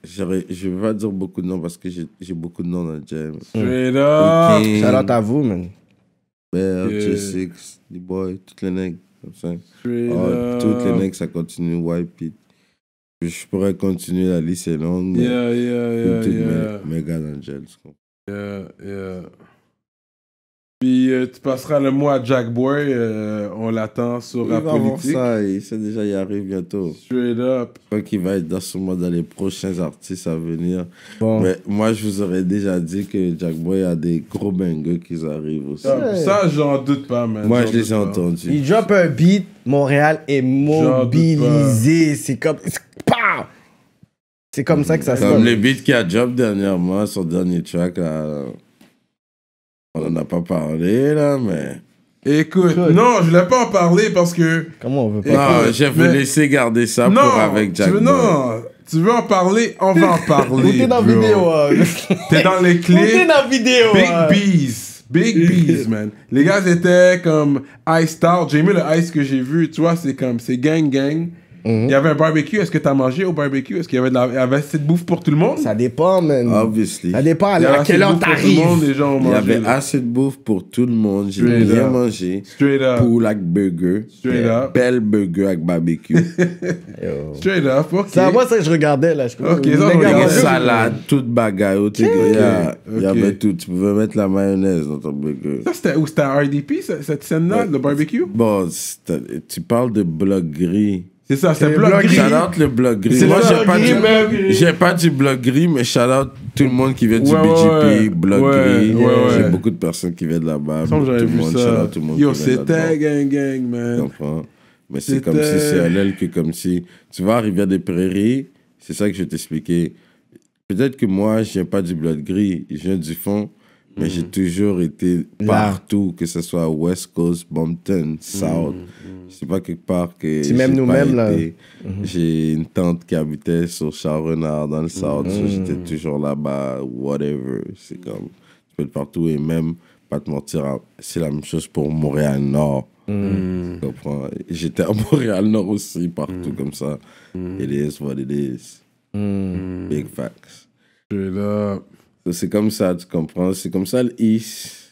Je vais pas dire beaucoup de noms parce que j'ai beaucoup de noms dans le jam. Straight up. Shout out à vous, man. Bell, J six, the boy, toutes les nègres. Comme oh, toutes les mecs, ça continue. Wipe it. Je pourrais continuer, la liste est longue. Yeah, yeah, yeah. yeah. Mes, mes gars d'Angels. Yeah, yeah. Puis euh, tu passeras le mois à Jack Boy. Euh, on l'attend sur Rapolitik. Il va ça, il sait déjà, il arrive bientôt. Straight up. Je crois qu'il va être dans ce mois dans les prochains artistes à venir. Bon. Mais moi, je vous aurais déjà dit que Jack Boy a des gros bangers qui arrivent aussi. Ouais. Ça, j'en doute pas, man. Moi, je les ai entendus. Il drop un beat, Montréal est mobilisé. C'est comme... Pow! C'est comme ça que ça se passe. Comme les beats qu'il a drop dernièrement, son dernier track à... On n'en a pas parlé, là, mais... Écoute, non, je ne voulais pas en parler parce que... Comment on veut pas... Écoute, non, je vais mais... laisser garder ça non, pour avec Jack tu veux, Boy. Non, tu veux en parler? On va en parler, t'es dans la vidéo. Hein. T'es dans les clips. T'es dans la vidéo. Big hein. Bees. Big Bees, man. Les gars étaient comme Ice Star. J'ai aimé le Ice que j'ai vu. Tu vois, c'est comme... C'est gang, gang. Mm-hmm. Il y avait un barbecue. Est-ce que t'as mangé au barbecue? Est-ce qu'il y avait de la... Il y avait assez de bouffe pour tout le monde? Ça dépend, man. Obviously. Ça dépend à, à quelle heure t'arrives. Il y mangé, avait là. assez de bouffe pour tout le monde. J'ai bien up. mangé. Straight up. Poule avec burger. Straight up. Belle burger avec barbecue. Straight up. Okay. C'est à moi ça que je regardais, là. Je crois. Ok, ça, regarde. Salade, toute bagaille. Okay. Il y, a, okay. il y avait tout. Tu pouvais mettre la mayonnaise dans ton burger. Ça, c'était où? C'était à R D P, cette scène-là, ouais. le barbecue? Bon, tu parles de bloc gris. C'est ça, c'est bloc gris. Shout out le bloc gris. Moi, j'ai pas du bloc gris, mais shout out tout le monde qui vient du B G P, bloc gris. J'ai beaucoup de personnes qui viennent là-bas. Tout le monde, shout out tout le monde. Yo, c'était gang gang, man. Mais c'est comme si c'est à l'aile que comme si. Tu vas arriver à des prairies, c'est ça que je vais t'expliquer. Peut-être que moi, je viens pas du bloc gris, je viens du fond, mais j'ai toujours été partout, que ce soit West Coast, Bompton, South. C'est pas quelque part que j'ai pas été. J'ai une tante qui habitait sur Charles-Renard dans le South. J'étais toujours là-bas, whatever. C'est comme, tu peux être partout et même, pas te mentir, c'est la même chose pour Montréal-Nord. Tu comprends? J'étais à Montréal-Nord aussi, partout comme ça. It is what it is. Big facts. C'est comme ça, tu comprends? C'est comme ça le East.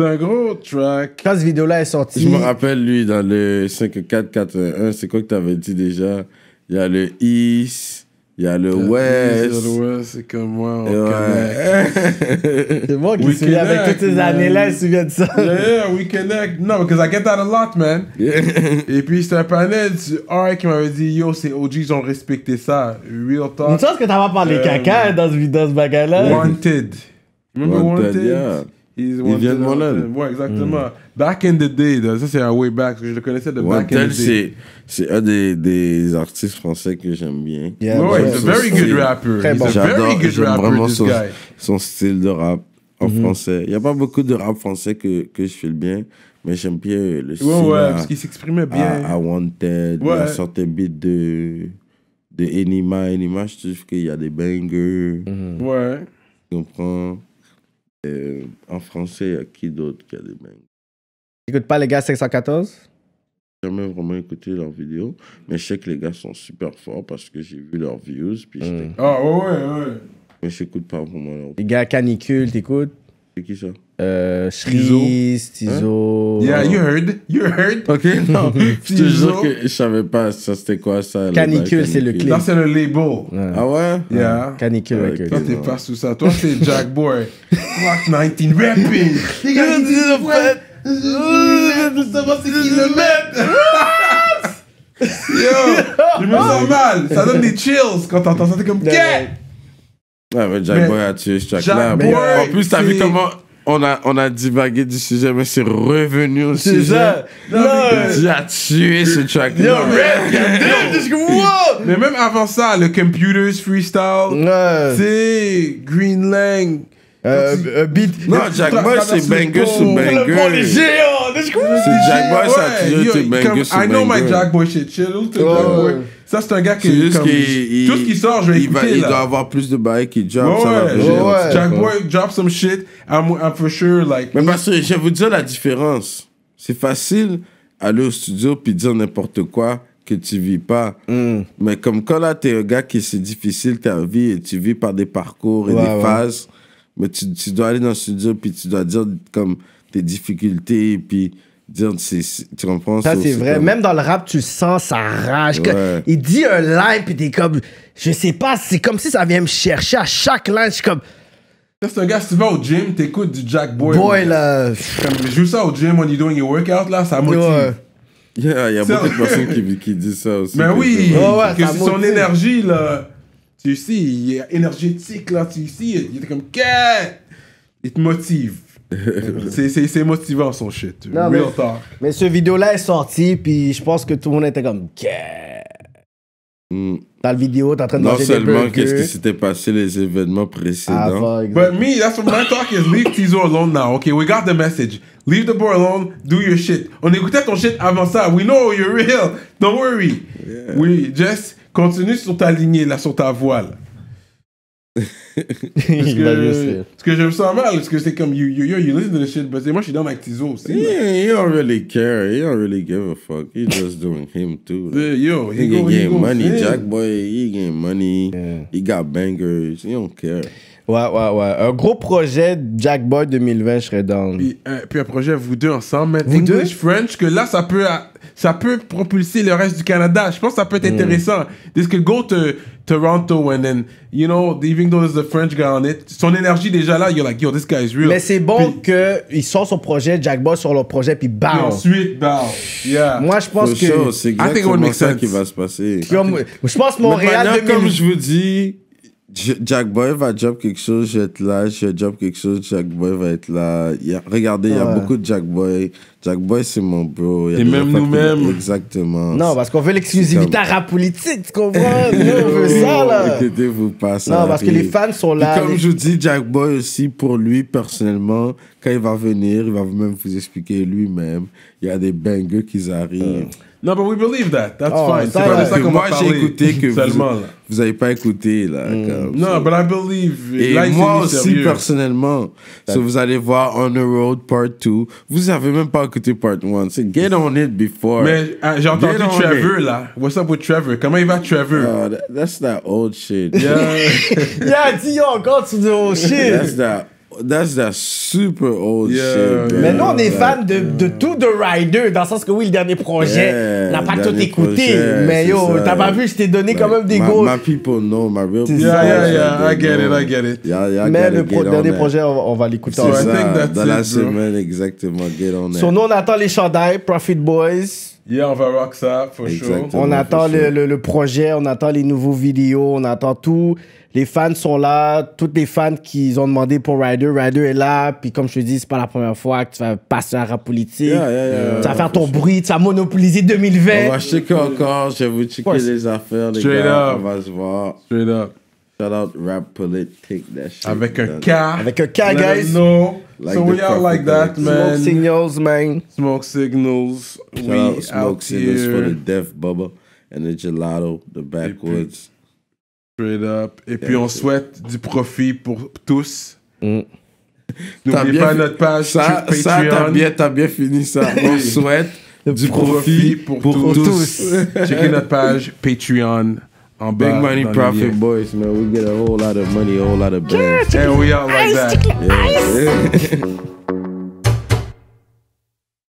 C'est un gros track. Quand cette vidéo-là est sortie... Je me rappelle, lui, dans le cinq quatre quatre un, c'est quoi que t'avais dit déjà? Il y a le East, il y a le West. Le West, c'est comme moi, on connect. C'est moi qui me souviens avec toutes ces années-là, je me souviens de ça. Yeah, yeah, we connect. No, because I get that a lot, man. Yeah. Et puis, c'est un panel du R qui m'avait dit, yo, c'est O G, ils ont respecté ça. Real talk. Une chance que t'as pas parlé caca dans ce bagage-là. Wanted. Remember Wanted? Yeah. He's Il vient de Montréal. Ouais, exactement. Mm. Back in the day, ça c'est un way back. Je le connaissais de Wanted, back in the day. C'est un des, des artistes français que j'aime bien. Yeah, oh, he's a very good rapper. Très he's bon. a very good rapper, this son, guy. Son style de rap en mm-hmm. français. Il n'y a pas beaucoup de rap français que, que je fais bien, mais j'aime bien le style. Ouais, ouais, à, parce qu'il s'exprimait bien. À, à Wanted, ouais. Il a sorti un beat de, de Enima. Enima, je trouve qu'il y a des bangers. Mm-hmm. Ouais. Tu comprends? Euh, en français, il y a qui d'autre qui a des bangs? T'écoutes pas les gars cinq cent quatorze? J'ai jamais vraiment écouté leurs vidéos, mais je sais que les gars sont super forts parce que j'ai vu leurs views. Puis mm. Ah ouais, ouais. Mais j'écoute pas vraiment leurs vidéos. Les gars Canicule, t'écoutes? C'est qui ça? Euh, Shreeze, Tizo. Hein? Yeah, you heard, you heard. Ok, non. Je te jure que je savais pas ça, c'était quoi ça. Canicule, c'est le clip. Non, c'est le label. Ouais. Ah ouais? Yeah. Canicule, ouais, ok. Toi, t'es pas sous ça. Toi, c'est Jack Boy. Rock dix-neuf rapping. Les gars, ils disent le fait. Je sais pas c'est qui le mec. Yo, je me sens mal. Ça donne des chills quand t'entends ça. T'es comme, qu'est-ce? Ouais, mais Jack Boy a tué ce track-là. En plus, t'as vu comment. On a, on a divagué du sujet, mais c'est revenu au sujet. Non, mais... Tu as tué ce track. Yo, mais même avant ça, le Computers Freestyle, ouais. C'est Green Lang. Euh, euh, beat. Non, Jack Boy, c'est banger sous banger. C'est Jack Boy, ça a toujours été banger sous banger. I know my Jack Boy shit, chill. Ça, c'est un gars qui... Juste comme, qu tout ce qui sort, je vais écouter. Va, il doit avoir plus de bails qui drop. Oh, ça ouais. Oh, ouais. Jack Boy drop some shit. I'm, I'm for sure, like... Mais parce que je vais vous dire la différence. C'est facile aller au studio puis dire n'importe quoi que tu vis pas. Mm. Mais comme quand là, t'es un gars qui c'est difficile ta vie et tu vis par des parcours et ouais, des ouais. phases. Mais tu, tu dois aller dans le studio puis tu dois dire comme tes difficultés puis... Dire, c est, c est, tu comprends ça, c'est vrai. Comme... Même dans le rap, tu sens sa rage. Ouais. Il dit un line, puis t'es comme... Je sais pas, c'est comme si ça vient me chercher à chaque line. Je suis comme... C'est un gars, si tu vas au gym, t'écoutes du Jack Boy. Boy, là... Comme, joue ça au gym, when you're doing your workout, là, ça motive. Ouais. Il yeah, y a beaucoup de personnes qui, qui disent ça aussi. Mais oui, oh ouais, que son énergie, là... Tu sais, il est énergétique, là, tu sais. Il était comme... Il te motive. C'est motivant son shit. Non, real mais, talk. Mais ce vidéo-là est sorti, puis je pense que tout le monde était comme. Mm. Dans la vidéo, t'es en train de manger des burgers. Non seulement qu'est-ce qui s'était passé, les événements précédents. Ah, but me, that's what my talk is. Leave Tizo alone now. Okay, we got the message. Leave the boy alone. Do your shit. On écoutait ton shit avant ça. We know you're real. Don't worry. Yeah. Oui, just continue sur ta lignée, là, sur ta voile. Parce que, parce que je me sens mal, parce que c'est comme, you, you, you, you listen to this shit, but moi je suis dans avec Tizo aussi. Yeah, he don't really care, he don't really give a fuck, he's just doing him too. Like. Yo, he, he go, gain he money, go, Jack Boy, he gain money, yeah. He got bangers, he don't care. Ouais, ouais, ouais. Un gros projet Jack Boy deux mille vingt, je serais down. Puis, euh, puis un projet vous deux ensemble, mais vous English, deux? French, que là, ça peut, ça peut propulser le reste du Canada. Je pense que ça peut être mm. intéressant. This could go to Toronto and then, you know, even though there's a French guy on it, son énergie déjà là, you're like, yo, this guy is real. Mais c'est bon qu'ils sortent son projet, Jack Boy sur leur projet, puis bam. Et ensuite, bam. Yeah. Moi, je pense For que... Sure, c'est exactement ça qui va se passer. Comme, je pense Montréal manière, deux mille... Comme je vous dis... Jack Boy va drop quelque chose, je vais être là. Je drop quelque chose, Jack Boy va être là. Il a, regardez, il ouais. y a beaucoup de Jack Boy. Jack Boy, c'est mon bro. Il y a Et même nous-mêmes. Exactement. Non, parce qu'on veut l'exclusivité comme... à Rapolitik, tu comprends? On veut ça, là. Inquiétez-vous pas, ça. Non, parce que les fans sont là. Et comme les... je vous dis, Jack Boy aussi, pour lui, personnellement, quand il va venir, il va même vous expliquer lui-même. Il y a des bangers qui arrivent. Euh. Non, mais we believe that. That's oh, fine. C'est pas de ça qu'on va parler. Moi, j'ai écouté que vous, vous avez pas écouté, là. Mm. Comme, non, mais so. I believe. Et là, moi aussi, sérieux. Personnellement, so vous allez voir On the Road Part deux. Vous avez même pas écouté Part un. C'est Get On It Before. Mais uh, j'ai entendu Trevor, it. Là. What's up with Trevor? Comment il va, Trevor? Oh, that, that's that old shit. Yeah. Yeah, dis yo encore sur du old shit. That's that. That's that super old yeah, shit. Mais nous, on est fans de, de tout de Ryder, dans le sens que oui, le dernier projet, yeah, n'a pas tout écouté. Projet, mais yo, t'as pas vu, je t'ai donné like, quand même des gros. My, my people know, my real people. Yeah, yeah, yeah, I get it, I get it. Yeah, yeah, I mais le pro dernier projet, on, on va l'écouter. C'est ça, dans it, la semaine, bro. Exactement, get on it. So, nous, on attend les chandails, Profit Boys. Yeah, on va rock ça, for exactement, sure. On attend le, sure. le, le projet, on attend les nouveaux vidéos, on attend tout. Les fans sont là, toutes les fans qui ont demandé pour Ryder, Ryder est là. Puis comme je te dis, c'est pas la première fois que tu vas passer un rap politique. Yeah, yeah, yeah, tu vas faire ton bruit, tu vas monopoliser deux mille vingt. On va checker encore, je vais vous checker ouais, les affaires, les Straight gars, up. On va se voir. Straight up. Shout out Rapolitik, that shit. Avec un K. Avec un K, guys. No. Like so we are like that, man. Smoke Signals, man. Smoke Signals. Shout we out Smoke out Signals here. For the Deaf Bubba and the Gelato, the Backwoods. Straight up. Et yeah, puis on souhaite du profit pour tous. Mm. N'oubliez pas notre page ça, Patreon. Ça, t'as bien, t'as bien fini ça. On souhaite du profit, profit pour, pour tous. tous. Checkez notre page Patreon. On Big Money Profit Boys, man. We get a whole lot of money, a whole lot of bands. And we all like that. Yeah.